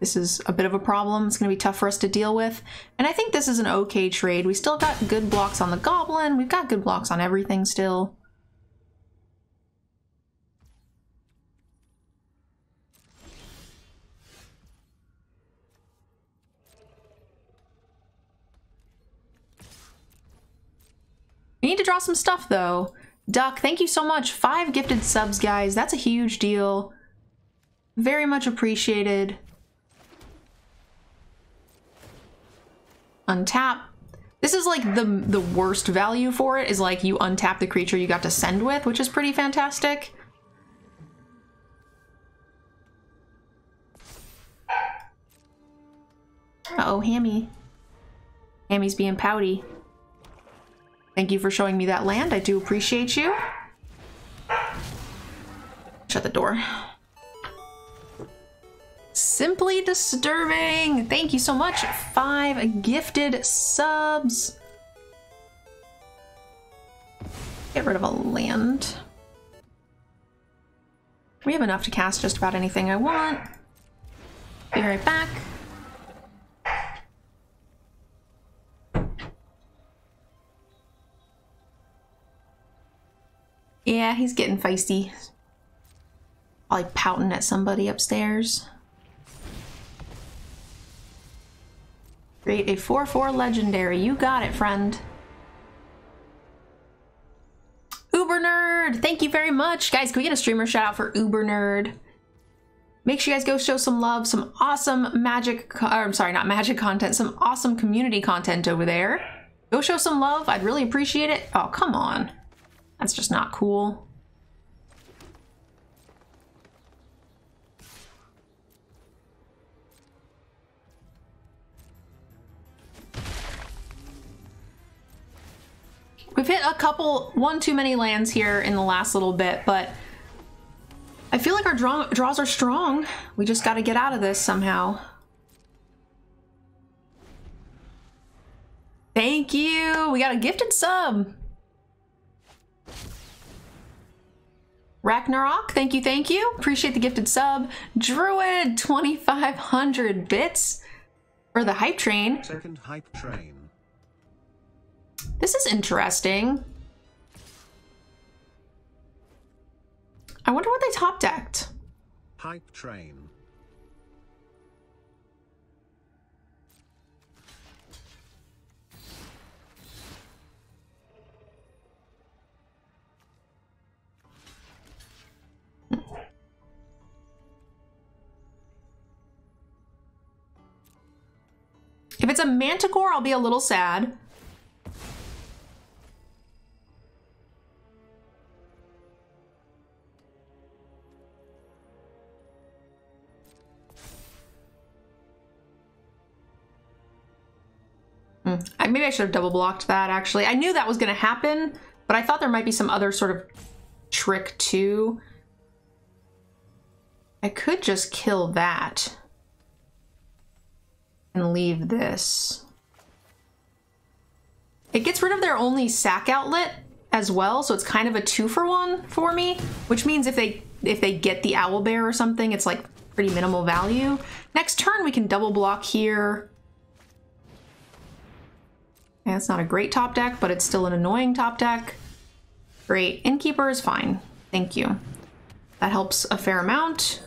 this is a bit of a problem. It's going to be tough for us to deal with. And I think this is an okay trade. We still got good blocks on the Goblin. We've got good blocks on everything still. We need to draw some stuff though. Duck, thank you so much. 5 gifted subs, guys. That's a huge deal. Very much appreciated. Untap. This is like the worst value for it is like you untap the creature you got to send with, which is pretty fantastic. Uh-oh, Hammy. Hammy's being pouty. Thank you for showing me that land. I do appreciate you. Shut the door. Simply disturbing. Thank you so much. 5 gifted subs. Get rid of a land. We have enough to cast just about anything I want. Be right back. Yeah, he's getting feisty. Probably pouting at somebody upstairs. Create a 4-4 legendary. You got it, friend. Uber Nerd, thank you very much. Guys, can we get a streamer shout out for Uber Nerd? Make sure you guys go show some love, some awesome magic, I'm sorry, not magic content, some awesome community content over there. Go show some love. I'd really appreciate it. Oh, come on. That's just not cool. We've hit a couple, one too many lands here in the last little bit, but I feel like our draws are strong. We just got to get out of this somehow. Thank you. We got a gifted sub. Ragnarok, thank you, appreciate the gifted sub. Druid, 2,500 bits for the hype train. Second hype train. This is interesting. I wonder what they top decked. Hype train. If it's a Manticore, I'll be a little sad. Maybe I should have double blocked that, actually. I knew that was going to happen, but I thought there might be some other sort of trick, too. I could just kill that. And leave this. It gets rid of their only sack outlet as well, so it's kind of a 2-for-1 for me, which means if they get the owl bear or something, it's like pretty minimal value. Next turn we can double block here. And it's not a great top deck, but it's still an annoying top deck. Great. Innkeeper is fine. Thank you. That helps a fair amount.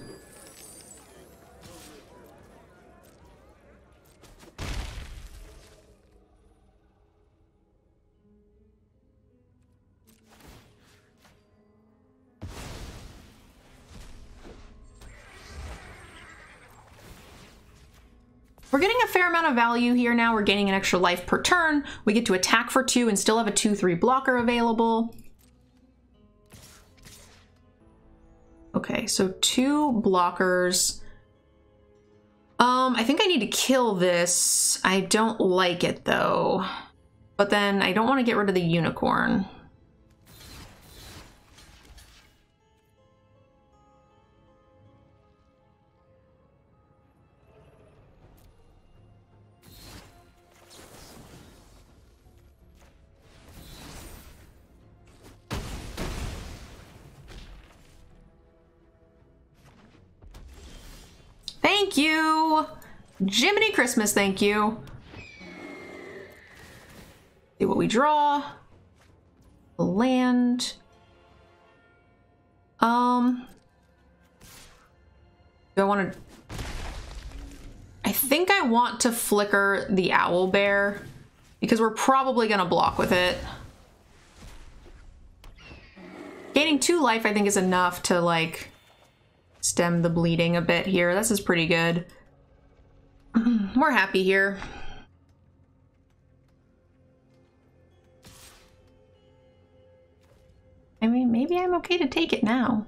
We're getting a fair amount of value here now. We're gaining an extra life per turn. We get to attack for 2 and still have a 2/3 blocker available. Okay, so 2 blockers. I think I need to kill this. I don't like it though. But then I don't want to get rid of the unicorn. Thank you! Jiminy Christmas, thank you. See what we draw. Land. Do I want to... I think I want to flicker the owl bear because we're probably going to block with it. Gaining 2 life, I think, is enough to, like... stem the bleeding a bit here. This is pretty good. We're happy here. I mean, maybe I'm okay to take it now.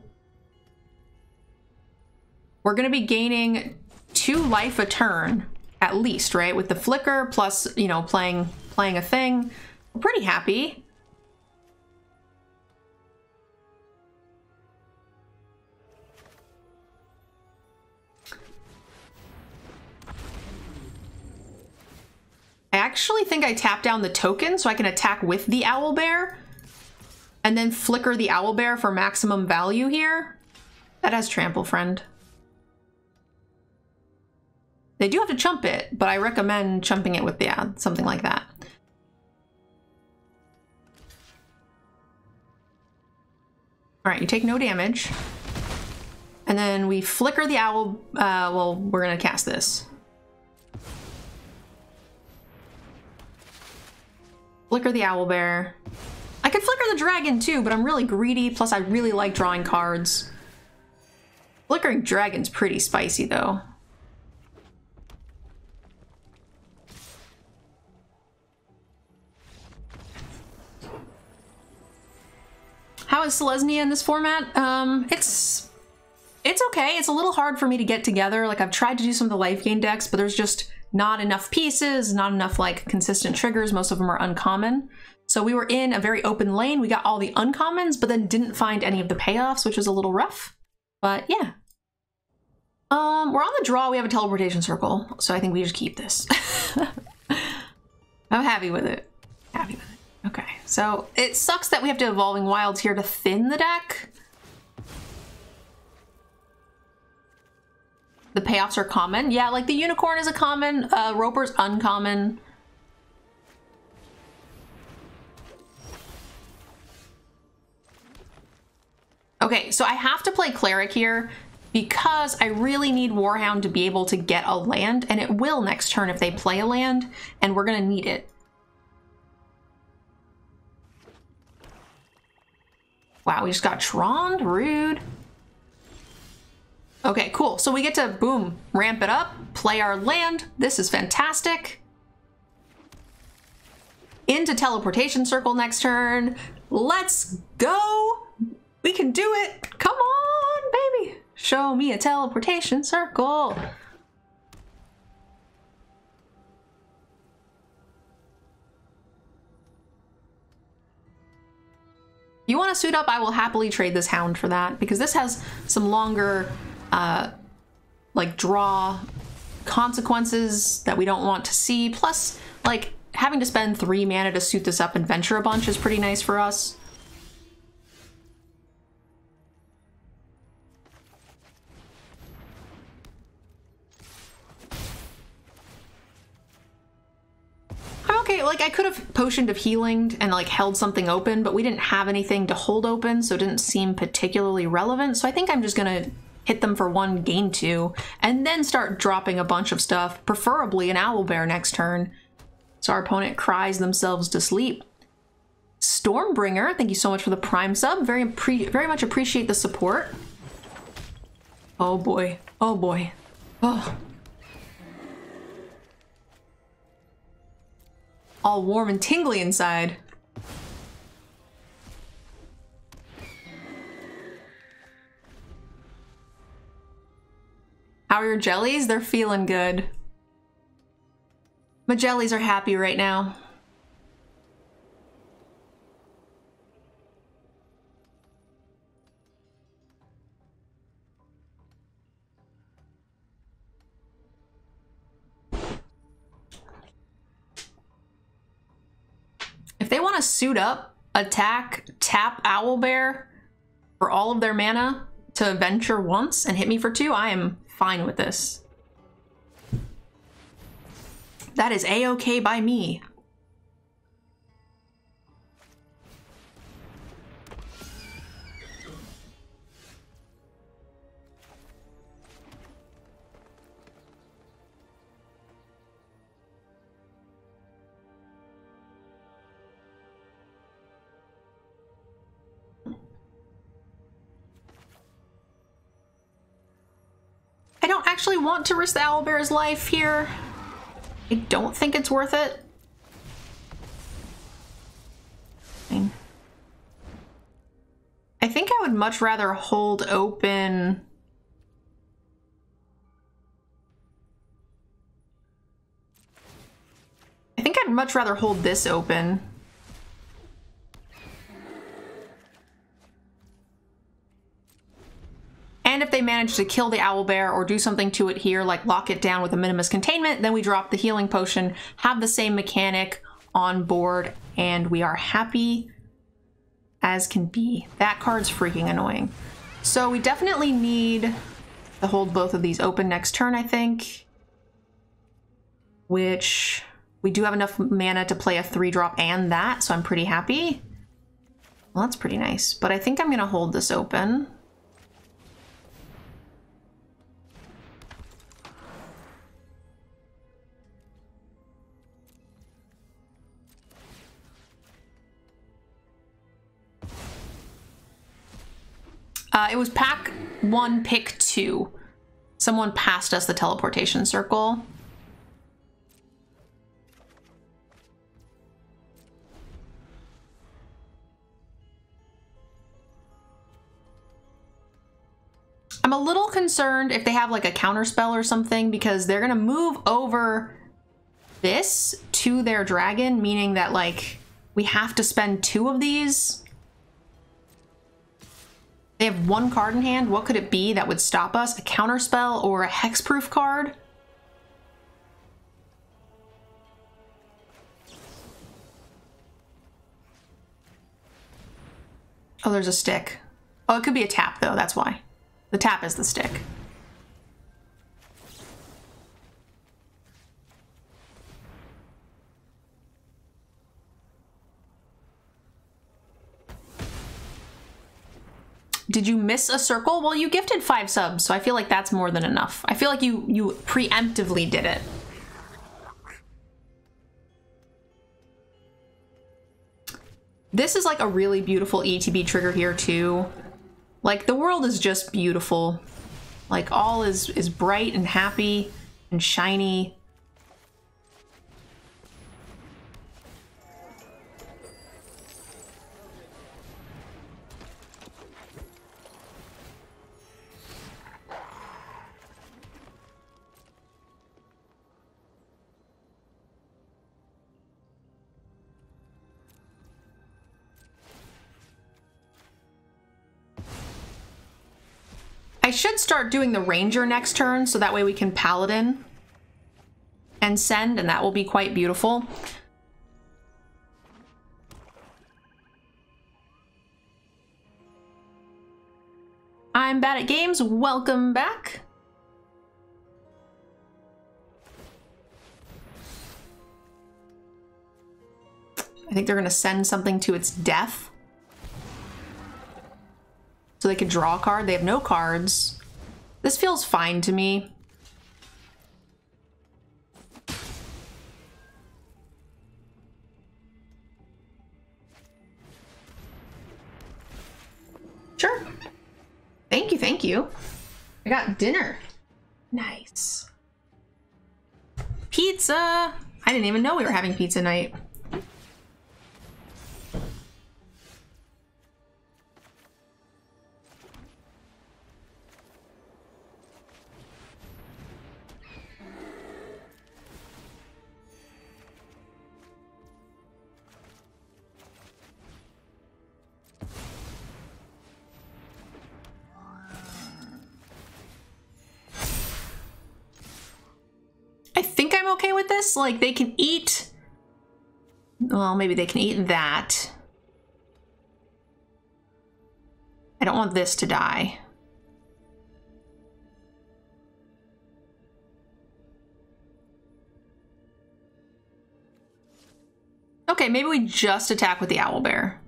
We're gonna be gaining 2 life a turn, at least, right? With the flicker plus, you know, playing a thing. We're pretty happy. I actually think I tap down the token so I can attack with the owlbear and then flicker the owlbear for maximum value here. That has trample, friend. They do have to chump it, but I recommend chumping it with, yeah, something like that. All right, you take no damage. And then we flicker the owl, well, we're gonna cast this. Flicker the owlbear. I could flicker the dragon too, but I'm really greedy, plus I really like drawing cards. Flickering dragon's pretty spicy though. How is Selesnya in this format? It's okay. It's a little hard for me to get together. Like, I've tried to do some of the life gain decks, but there's just not enough pieces, not enough like consistent triggers. Most of them are uncommon. So we were in a very open lane. We got all the uncommons, but then didn't find any of the payoffs, which was a little rough, but yeah. We're on the draw. We have a teleportation circle. So I think we just keep this. I'm happy with it. Happy with it. Okay. So it sucks that we have to Evolving Wilds here to thin the deck. The payoffs are common. Yeah, like the unicorn is a common, Roper's uncommon. Okay, so I have to play Cleric here because I really need Warhound to be able to get a land, and it will next turn if they play a land, and we're gonna need it. Wow, we just got Tron'd, rude. Okay, cool. So we get to, boom, ramp it up, play our land. This is fantastic. Into teleportation circle next turn. Let's go. We can do it. Come on, baby. Show me a teleportation circle. You want to suit up? I will happily trade this hound for that because this has some longer... like draw consequences that we don't want to see. Plus, like, having to spend 3 mana to suit this up and venture a bunch is pretty nice for us. I'm okay like I could have potioned of healing and like held something open, but we didn't have anything to hold open, so it didn't seem particularly relevant. So I think I'm just gonna hit them for one, gain two, and then start dropping a bunch of stuff, preferably an owlbear next turn, so our opponent cries themselves to sleep. Stormbringer, thank you so much for the prime sub. Very much appreciate the support. Oh boy, oh boy, oh. All warm and tingly inside. How are your jellies? They're feeling good. My jellies are happy right now. If they want to suit up, attack, tap owlbear for all of their mana to venture once and hit me for two, I am fine with this. That is a-okay by me. I don't actually want to risk the owlbear's life here. I don't think it's worth it. I think I would much rather hold open this open. And if they manage to kill the owlbear or do something to it here, like lock it down with a minimus containment, then we drop the healing potion, have the same mechanic on board, and we are happy as can be. That card's freaking annoying. So we definitely need to hold both of these open next turn, I think. Which we do have enough mana to play a 3-drop and that, so I'm pretty happy. Well, that's pretty nice, but I think I'm gonna hold this open. It was pack 1, pick 2. Someone passed us the teleportation circle. I'm a little concerned if they have like a counterspell or something, because they're gonna move over this to their dragon, meaning that like we have to spend 2 of these. They have 1 card in hand. What could it be that would stop us? A counterspell or a hexproof card? Oh, there's a stick. Oh, it could be a tap though, that's why. The tap is the stick. Did you miss a circle? Well, you gifted 5 subs, so I feel like that's more than enough. I feel like you preemptively did it. This is like a really beautiful ETB trigger here too. Like the world is just beautiful. Like all is bright and happy and shiny. I should start doing the ranger next turn, so that way we can paladin and send, and that will be quite beautiful. I'm bad at games, welcome back. think they're going to send something to its death. So they could draw a card. They have no cards. This feels fine to me. Sure. Thank you, thank you. I got dinner. Nice. Pizza! I didn't even know we were having pizza night. Okay with this, like they can eat, well maybe they can eat that. I don't want this to die. Okay, maybe we just attack with the owl bear.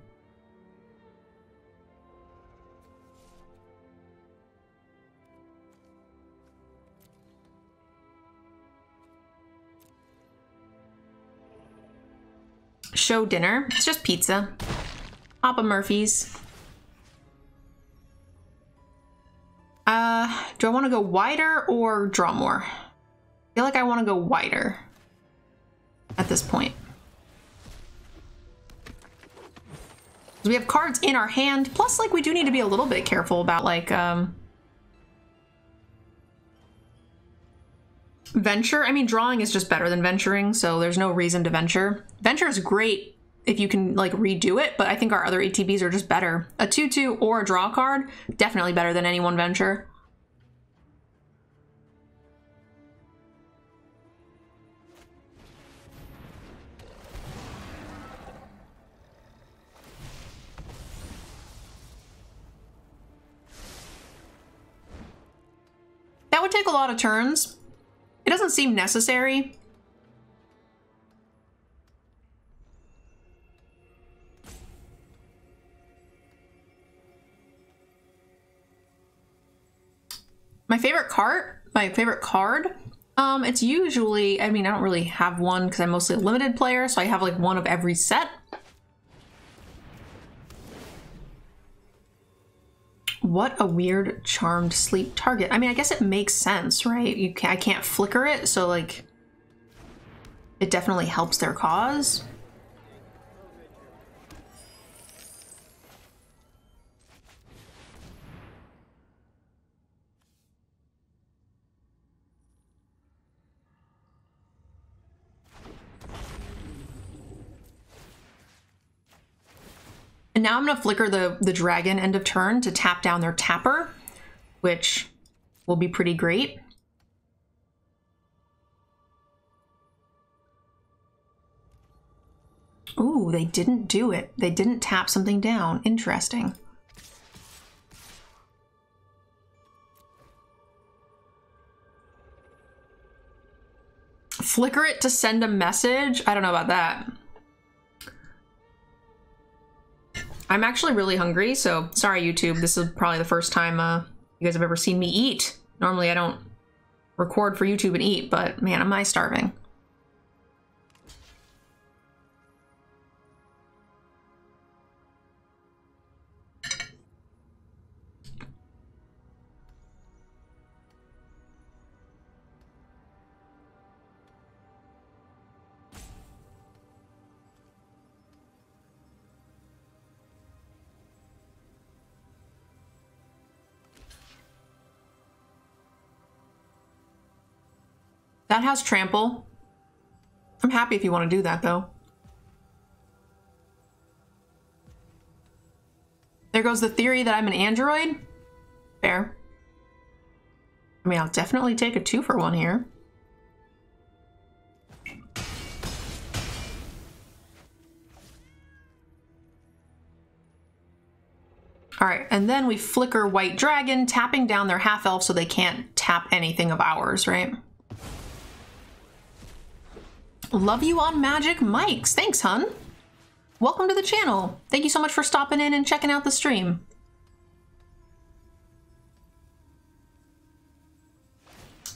Show dinner. It's just pizza. Papa Murphy's. Do I want to go wider or draw more? I feel like I want to go wider at this point. We have cards in our hand. Plus, like, we do need to be a little bit careful about, like, venture. I mean, drawing is just better than venturing, so there's no reason to venture. Venture is great if you can, like, redo it, but I think our other ATBs are just better. A 2-2 or a draw card, definitely better than any one venture. That would take a lot of turns. It doesn't seem necessary. My favorite card, it's usually, I mean, I don't really have one because I'm mostly a limited player, so I have like one of every set. What a weird charmed sleep target. I mean, I guess it makes sense, right? I can't flicker it, so like it definitely helps their cause. And now I'm going to flicker the dragon end of turn to tap down their tapper, which will be pretty great. Ooh, they didn't do it. They didn't tap something down. Interesting. Flicker it to send a message? I don't know about that. I'm actually really hungry, so sorry YouTube, this is probably the first time you guys have ever seen me eat. Normally I don't record for YouTube and eat, but man, am I starving. That has trample. I'm happy if you want to do that, though. There goes the theory that I'm an android. Fair. I mean, I'll definitely take a 2-for-1 here. Alright, and then we flicker White Dragon, tapping down their half-elf so they can't tap anything of ours, right? Love you on Magic Mics. Thanks, hun. welcome to the channel. Thank you so much for stopping in and checking out the stream.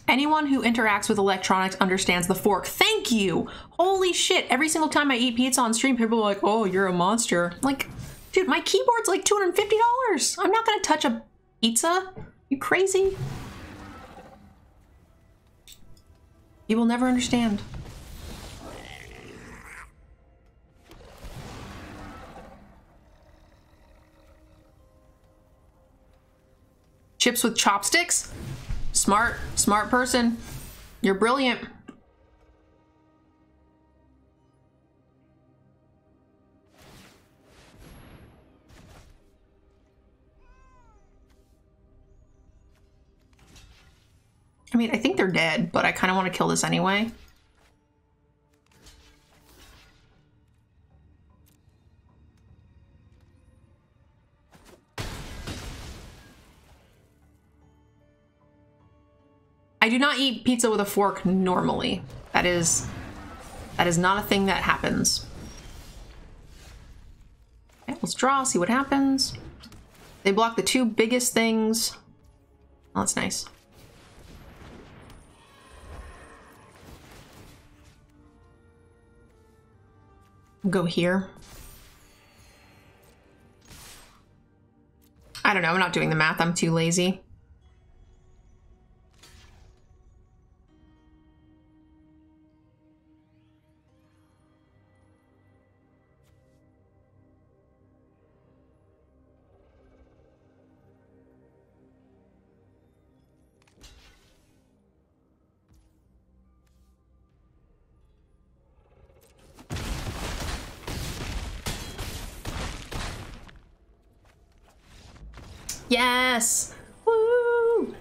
Anyone who interacts with electronics understands the fork. Thank you. Holy shit. Every single time I eat pizza on stream, people are like, oh, you're a monster. Like, dude, my keyboard's like $250. I'm not going to touch a pizza. You crazy? You will never understand. Chips with chopsticks? Smart, smart person. You're brilliant. I mean, I think they're dead, but I kind of want to kill this anyway. I do not eat pizza with a fork normally. That is not a thing that happens. Okay, let's draw, see what happens. They block the two biggest things. Oh, that's nice. Go here. I don't know, I'm not doing the math, I'm too lazy. Yes! Woo!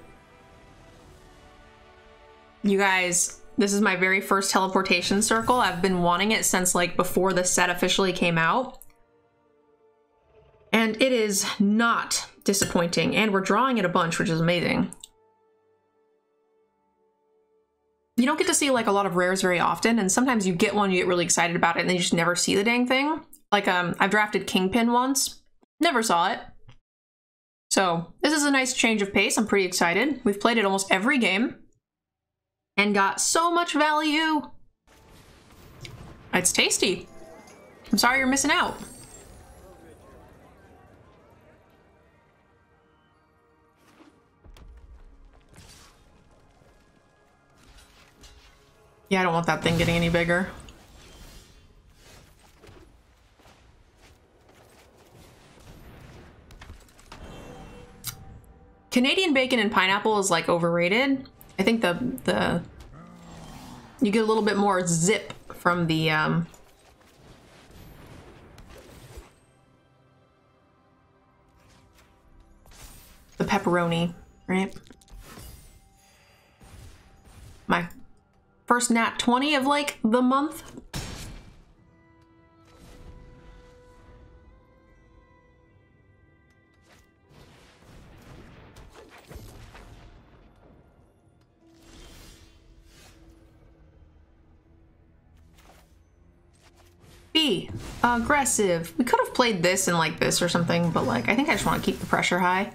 You guys, this is my very first teleportation circle. I've been wanting it since like before the set officially came out. And it is not disappointing. And we're drawing it a bunch, which is amazing. You don't get to see like a lot of rares very often, and sometimes you get one, you get really excited about it, and then you just never see the dang thing. Like, I've drafted Kingpin once. Never saw it. So this is a nice change of pace. I'm pretty excited. We've played it almost every game and got so much value. It's tasty. I'm sorry you're missing out. Yeah, I don't want that thing getting any bigger. Canadian bacon and pineapple is like overrated. I think the you get a little bit more zip from the pepperoni, right? My first nat 20 of like the month. B, aggressive. We could have played this and like this or something, but like I think I just want to keep the pressure high.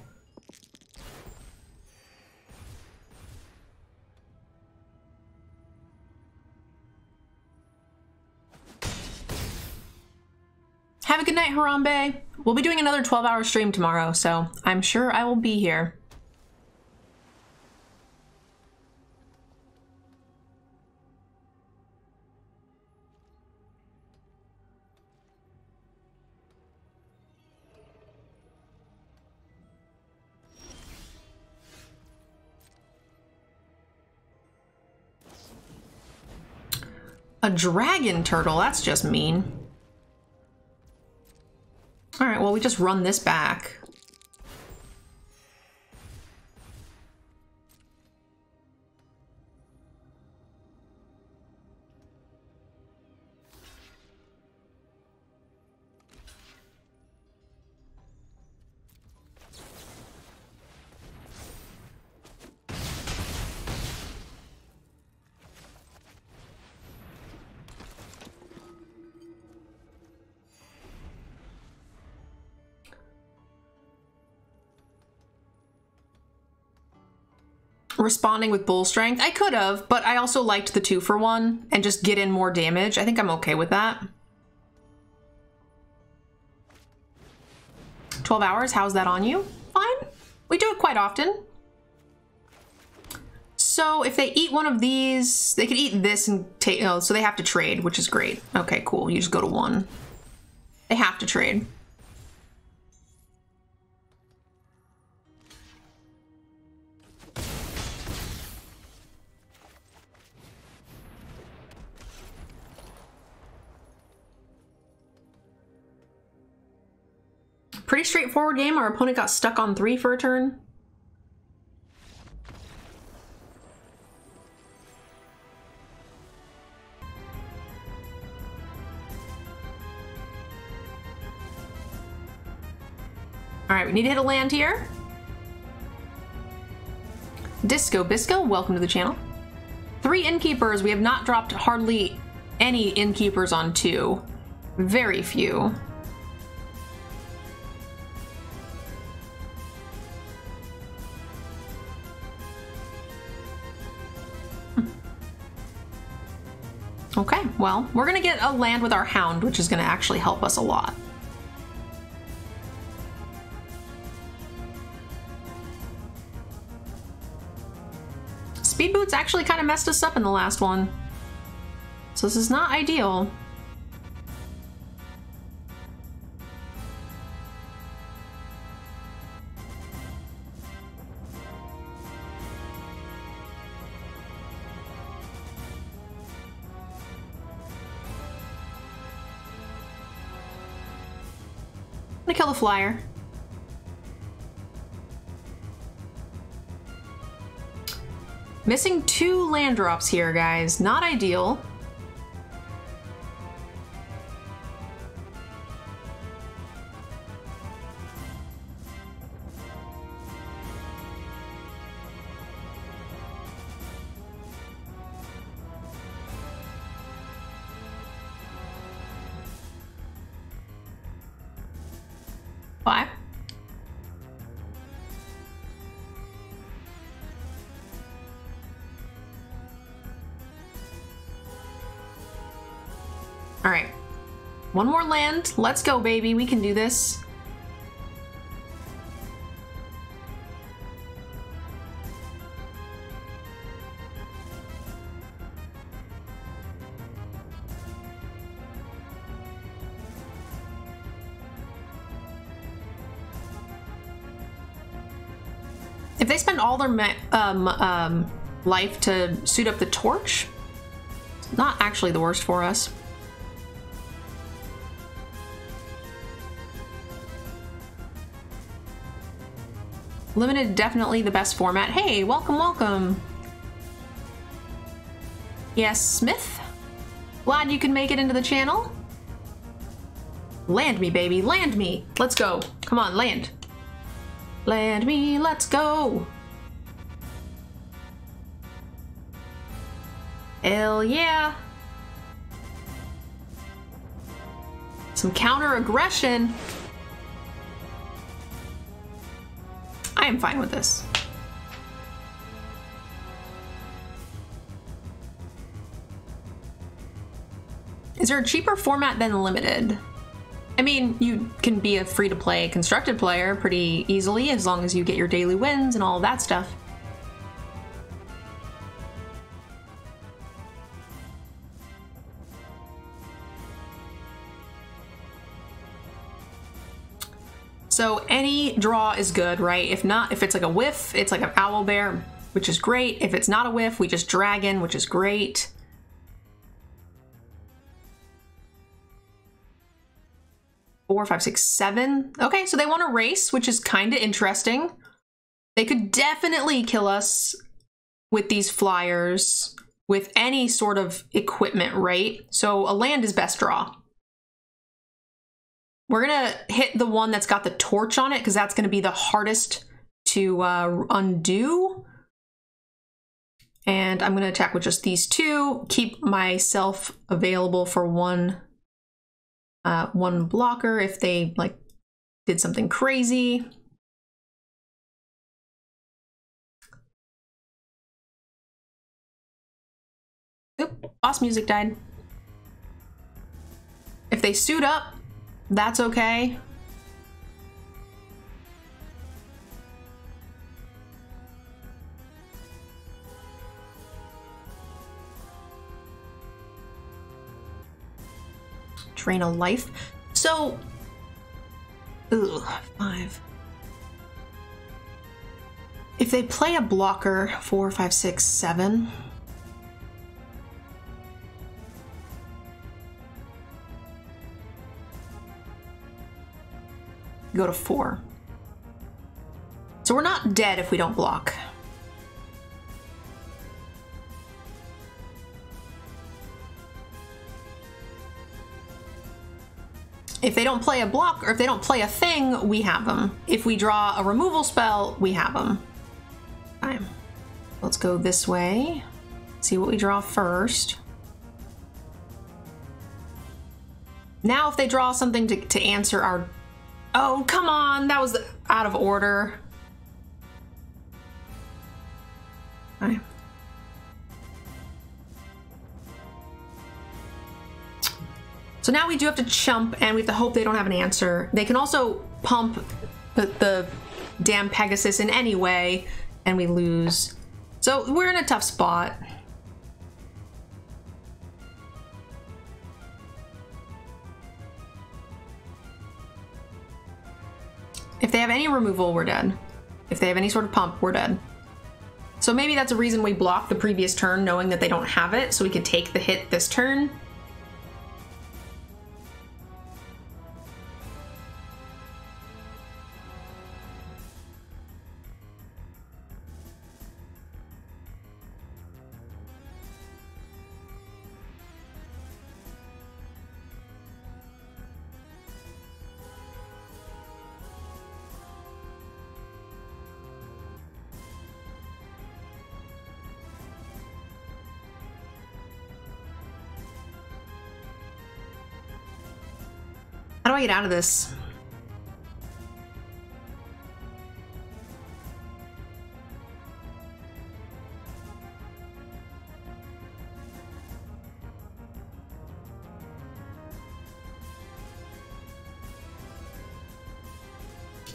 Have a good night, Harambe. We'll be doing another 12-hour stream tomorrow, so I'm sure I will be here. A dragon turtle, that's just mean. All right, well, we just run this back. responding with bull strength. I could have, but I also liked the 2-for-1 and just get in more damage. I think I'm okay with that. 12 hours, how's that on you? Fine. We do it quite often. So if they eat one of these, they could eat this and take, oh, so they have to trade, which is great. Okay, cool, you just go to one. They have to trade. Pretty straightforward game. Our opponent got stuck on 3 for a turn. All right, we need to hit a land here. Disco Bisco, welcome to the channel. 3 innkeepers. We have not dropped hardly any innkeepers on 2. Very few. Okay, well, we're gonna get a land with our hound, which is gonna actually help us a lot. Speed boots actually kind of messed us up in the last one, so this is not ideal. Kill the flyer. Missing 2 land drops here, guys. Not ideal. Alright, one more land. Let's go, baby. We can do this. If they spend all their life to suit up the torch, it's not actually the worst for us. Limited, definitely the best format. Hey, welcome, welcome. Yes, Smith. Glad you can make it into the channel. Land me, baby, land me. Let's go. Come on, land. Land me, let's go. Hell yeah. Some counter aggression. I am fine with this. Is there a cheaper format than limited? I mean, you can be a free-to-play constructed player pretty easily as long as you get your daily wins and all that stuff. So any draw is good, right? If not, if it's like a whiff, it's like an owl bear, which is great. If it's not a whiff, we just drag in, which is great. Four, five, six, seven. Okay, so they want to race, which is kind of interesting. They could definitely kill us with these flyers, with any sort of equipment, right? So a land is best draw. We're gonna hit the one that's got the torch on it because that's gonna be the hardest to undo. And I'm gonna attack with just these 2, keep myself available for one blocker if they like did something crazy. Oop, boss music died. If they suit up, that's okay. Drain a life. So, ugh, 5. If they play a blocker, 4, 5, 6, 7. Go to 4. So we're not dead if we don't block. If they don't play a block, or if they don't play a thing, we have them. If we draw a removal spell, we have them. Time. Let's go this way. See what we draw first. Now if they draw something to answer our... Oh, come on! That was out of order. Time. So now we do have to chump, and we have to hope they don't have an answer. They can also pump the damn Pegasus in any way, and we lose. So we're in a tough spot. If they have any removal, we're dead. If they have any sort of pump, we're dead. So maybe that's a reason we blocked the previous turn, knowing that they don't have it, so we could take the hit this turn. How do I get out of this?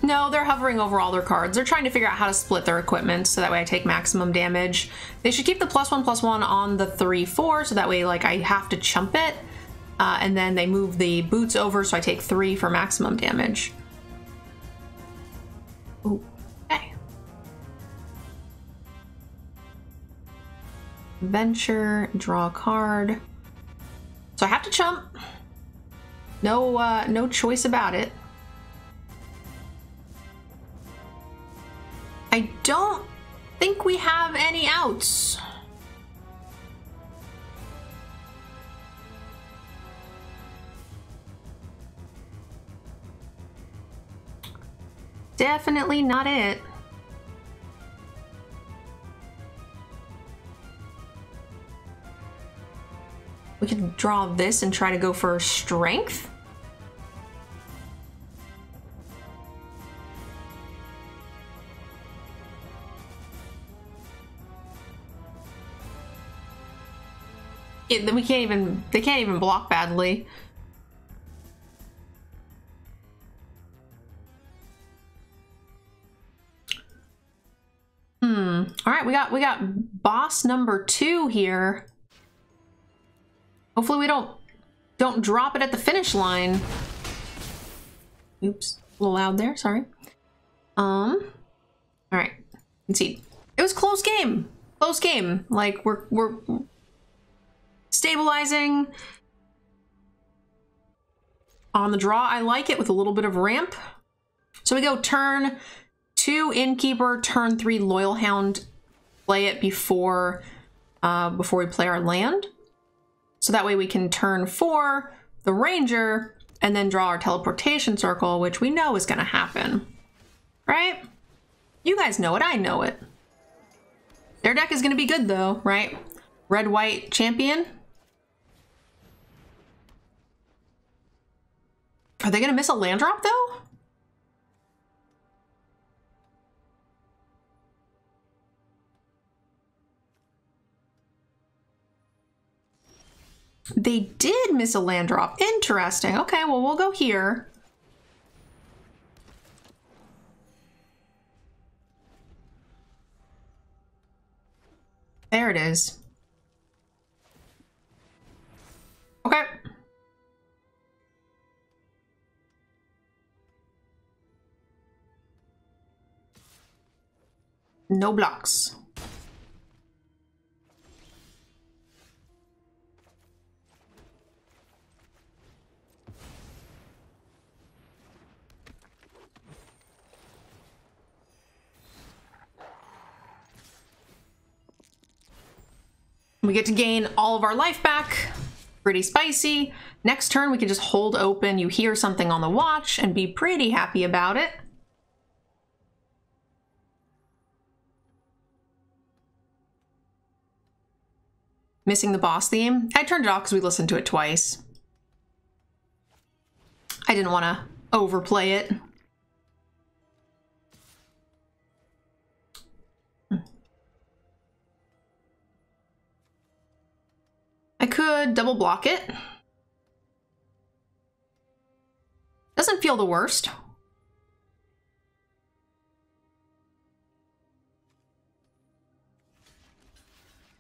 No, they're hovering over all their cards. They're trying to figure out how to split their equipment so that way I take maximum damage. They should keep the +1/+1 on the 3/4 so that way like I have to chump it. And then they move the boots over, so I take 3 for maximum damage. Ooh, okay. Venture, draw a card. So I have to chump. No, no choice about it. I don't think we have any outs. Definitely not it. We could draw this and try to go for strength. We can't even, they can't even block badly. All right, we got boss number 2 here. Hopefully we don't drop it at the finish line. Oops, a little loud there, sorry. All right, concede. It was close game. Close game. Like we're stabilizing on the draw. I like it with a little bit of ramp. So we go turn 2 Innkeeper, turn 3 Loyal Hound, play it before we play our land. So that way we can turn 4 the Ranger and then draw our teleportation circle, which we know is gonna happen, right? You guys know it, I know it. Their deck is gonna be good though, right? Red, white, champion. Are they gonna miss a land drop though? They did miss a land drop. Interesting. Okay, well, we'll go here. There it is. Okay. No blocks. We get to gain all of our life back. Pretty spicy. Next turn, we can just hold open. You hear something on the watch and be pretty happy about it. Missing the boss theme. I turned it off because we listened to it twice. I didn't want to overplay it. I could double block it. Doesn't feel the worst.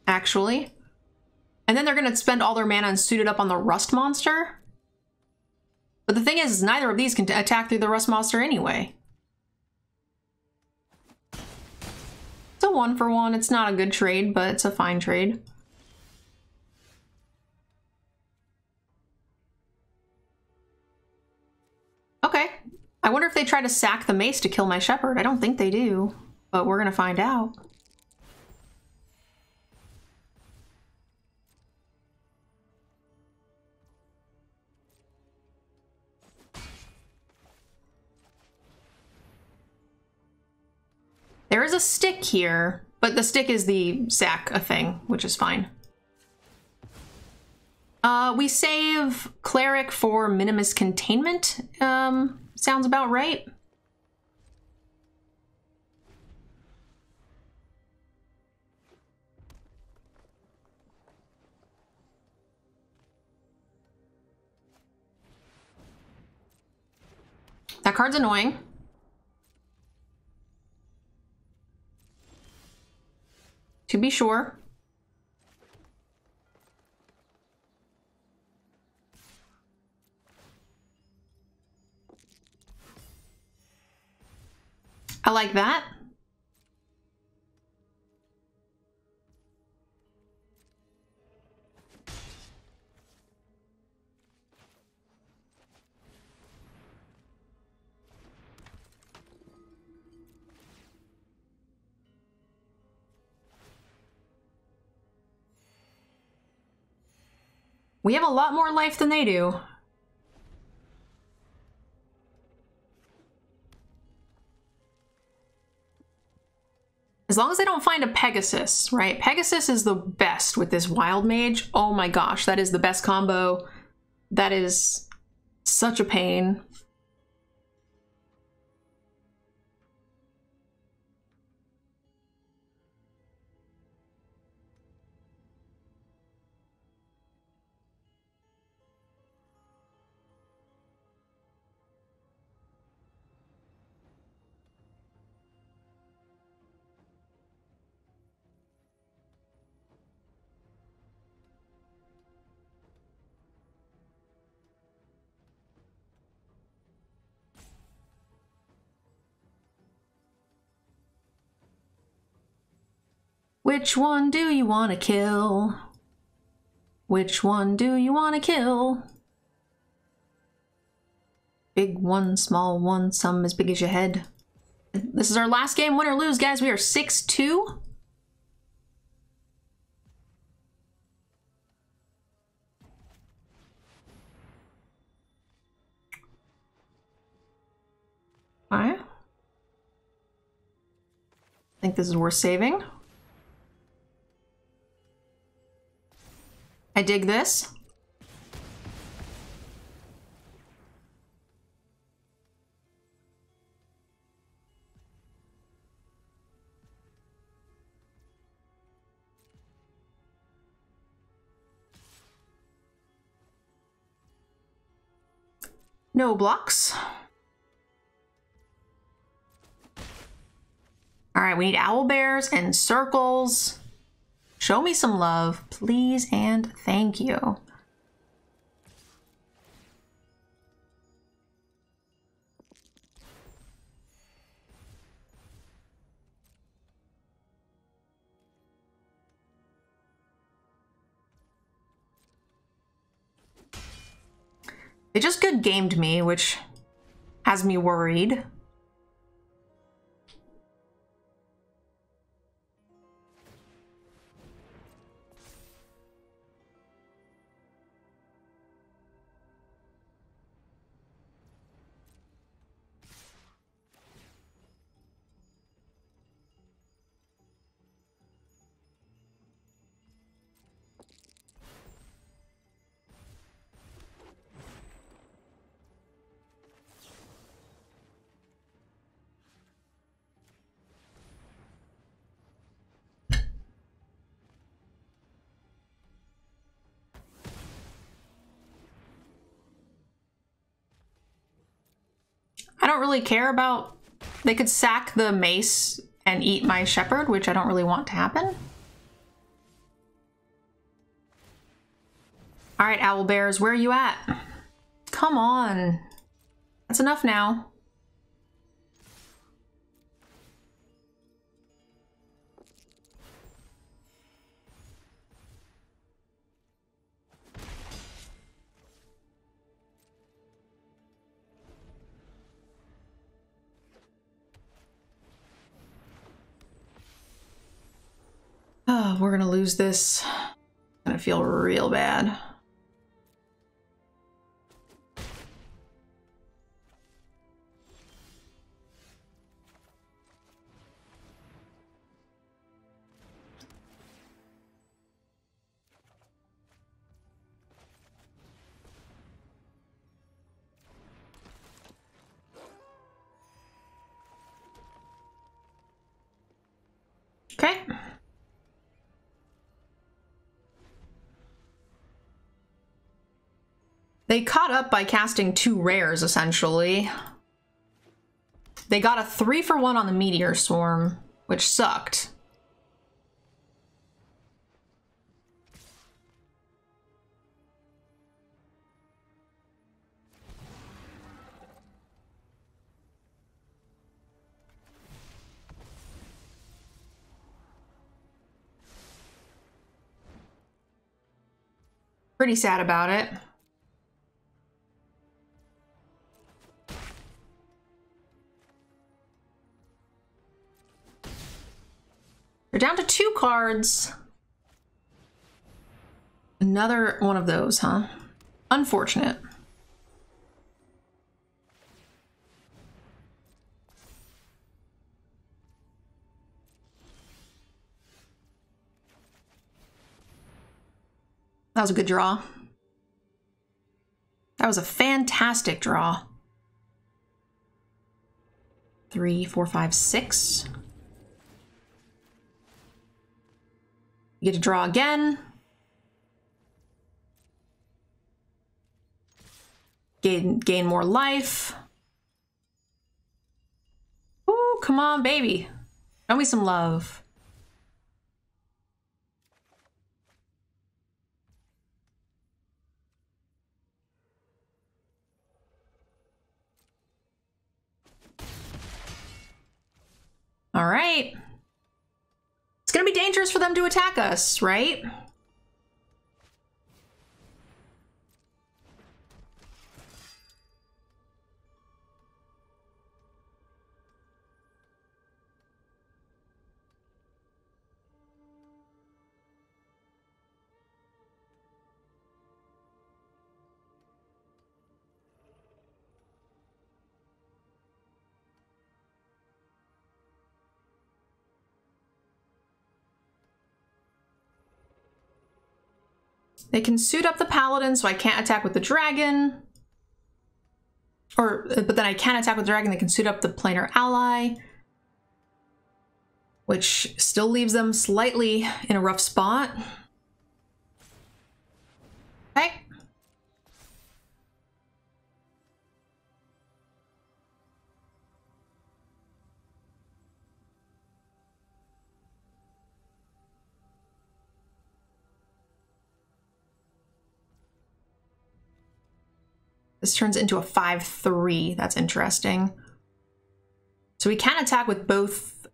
Actually. And then they're going to spend all their mana and suit it up on the Rust Monster. But the thing is neither of these can attack through the Rust Monster anyway. It's a 1-for-1. It's not a good trade, but it's a fine trade. Okay. I wonder if they try to sack the mace to kill my shepherd. I don't think they do, but we're going to find out. There is a stick here, but the stick is the sack a thing, which is fine. We save Cleric for Minimus Containment. Sounds about right. That card's annoying. To be sure. I like that. We have a lot more life than they do. As long as they don't find a Pegasus, right? Pegasus is the best with this Wild Mage. Oh my gosh, that is the best combo. That is such a pain. Which one do you want to kill? Which one do you want to kill? Big one, small one, some as big as your head. This is our last game, win or lose, guys. We are 6-2. All right. I think this is worth saving. I dig this. No blocks. All right, we need owl bears and circles. Show me some love, please and thank you. They just good gamed me, which has me worried. I don't really care about... They could sack the mace and eat my shepherd, which I don't really want to happen. All right, owl bears, where are you at? Come on. That's enough now. Oh, we're gonna lose this. I'm gonna feel real bad. Okay. They caught up by casting 2 rares, essentially. They got a 3-for-1 on the Meteor Swarm, which sucked. Pretty sad about it. They're down to 2 cards. Another one of those, huh? Unfortunate. That was a good draw. That was a fantastic draw. 3, 4, 5, 6. You get to draw again. Gain more life. Ooh, come on, baby. Show me some love. All right. It's gonna be dangerous for them to attack us, right? They can suit up the paladin, so I can't attack with the dragon. But then I can attack with the dragon. They can suit up the planar ally, which still leaves them slightly in a rough spot. Okay. This turns into a 5-3. That's interesting. So we can attack with both.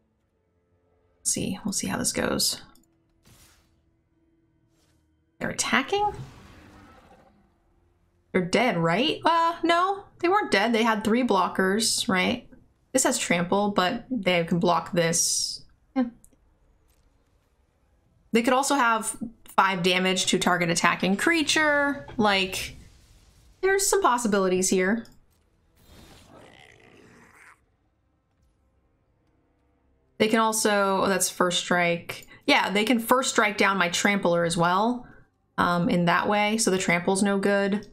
Let's see. We'll see how this goes. They're attacking? They're dead, right? No, they weren't dead. They had 3 blockers, right? This has trample, but they can block this. Yeah. They could also have 5 damage to target attacking creature. Like, there's some possibilities here. They can also, oh, that's first strike. Yeah, they can first strike down my trampler as well in that way. So the trample's no good.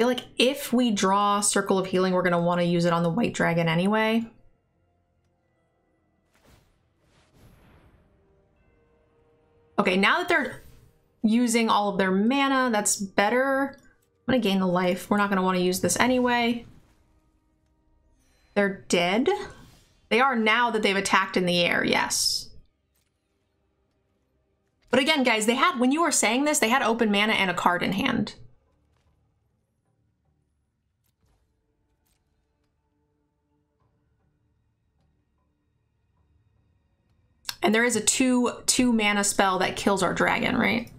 I feel like if we draw Circle of Healing, we're going to want to use it on the white dragon anyway. Okay, now that they're using all of their mana, that's better. I'm going to gain the life. We're not going to want to use this anyway. They're dead. They are now that they've attacked in the air, yes. But again, guys, they had, when you were saying this, they had open mana and a card in hand. And there is a 2/2 mana spell that kills our dragon, right?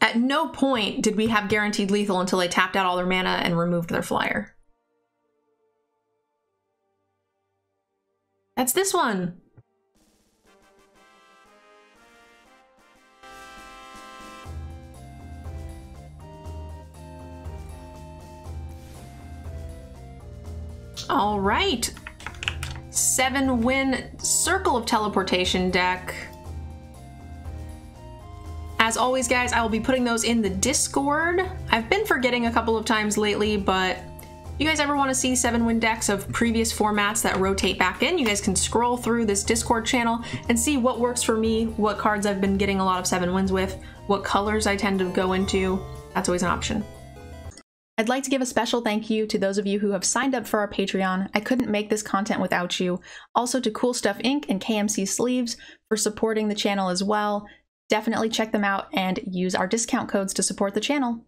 At no point did we have guaranteed lethal until they tapped out all their mana and removed their flyer. That's this one. All right. 7-win Circle of Teleportation deck. As always, guys, I will be putting those in the Discord. I've been forgetting a couple of times lately, but if you guys ever want to see 7-win decks of previous formats that rotate back in, you guys can scroll through this Discord channel and see what works for me, what cards I've been getting a lot of 7-wins with, what colors I tend to go into. That's always an option. I'd like to give a special thank you to those of you who have signed up for our Patreon. I couldn't make this content without you. Also to Cool Stuff Inc. and KMC Sleeves for supporting the channel as well. Definitely check them out and use our discount codes to support the channel.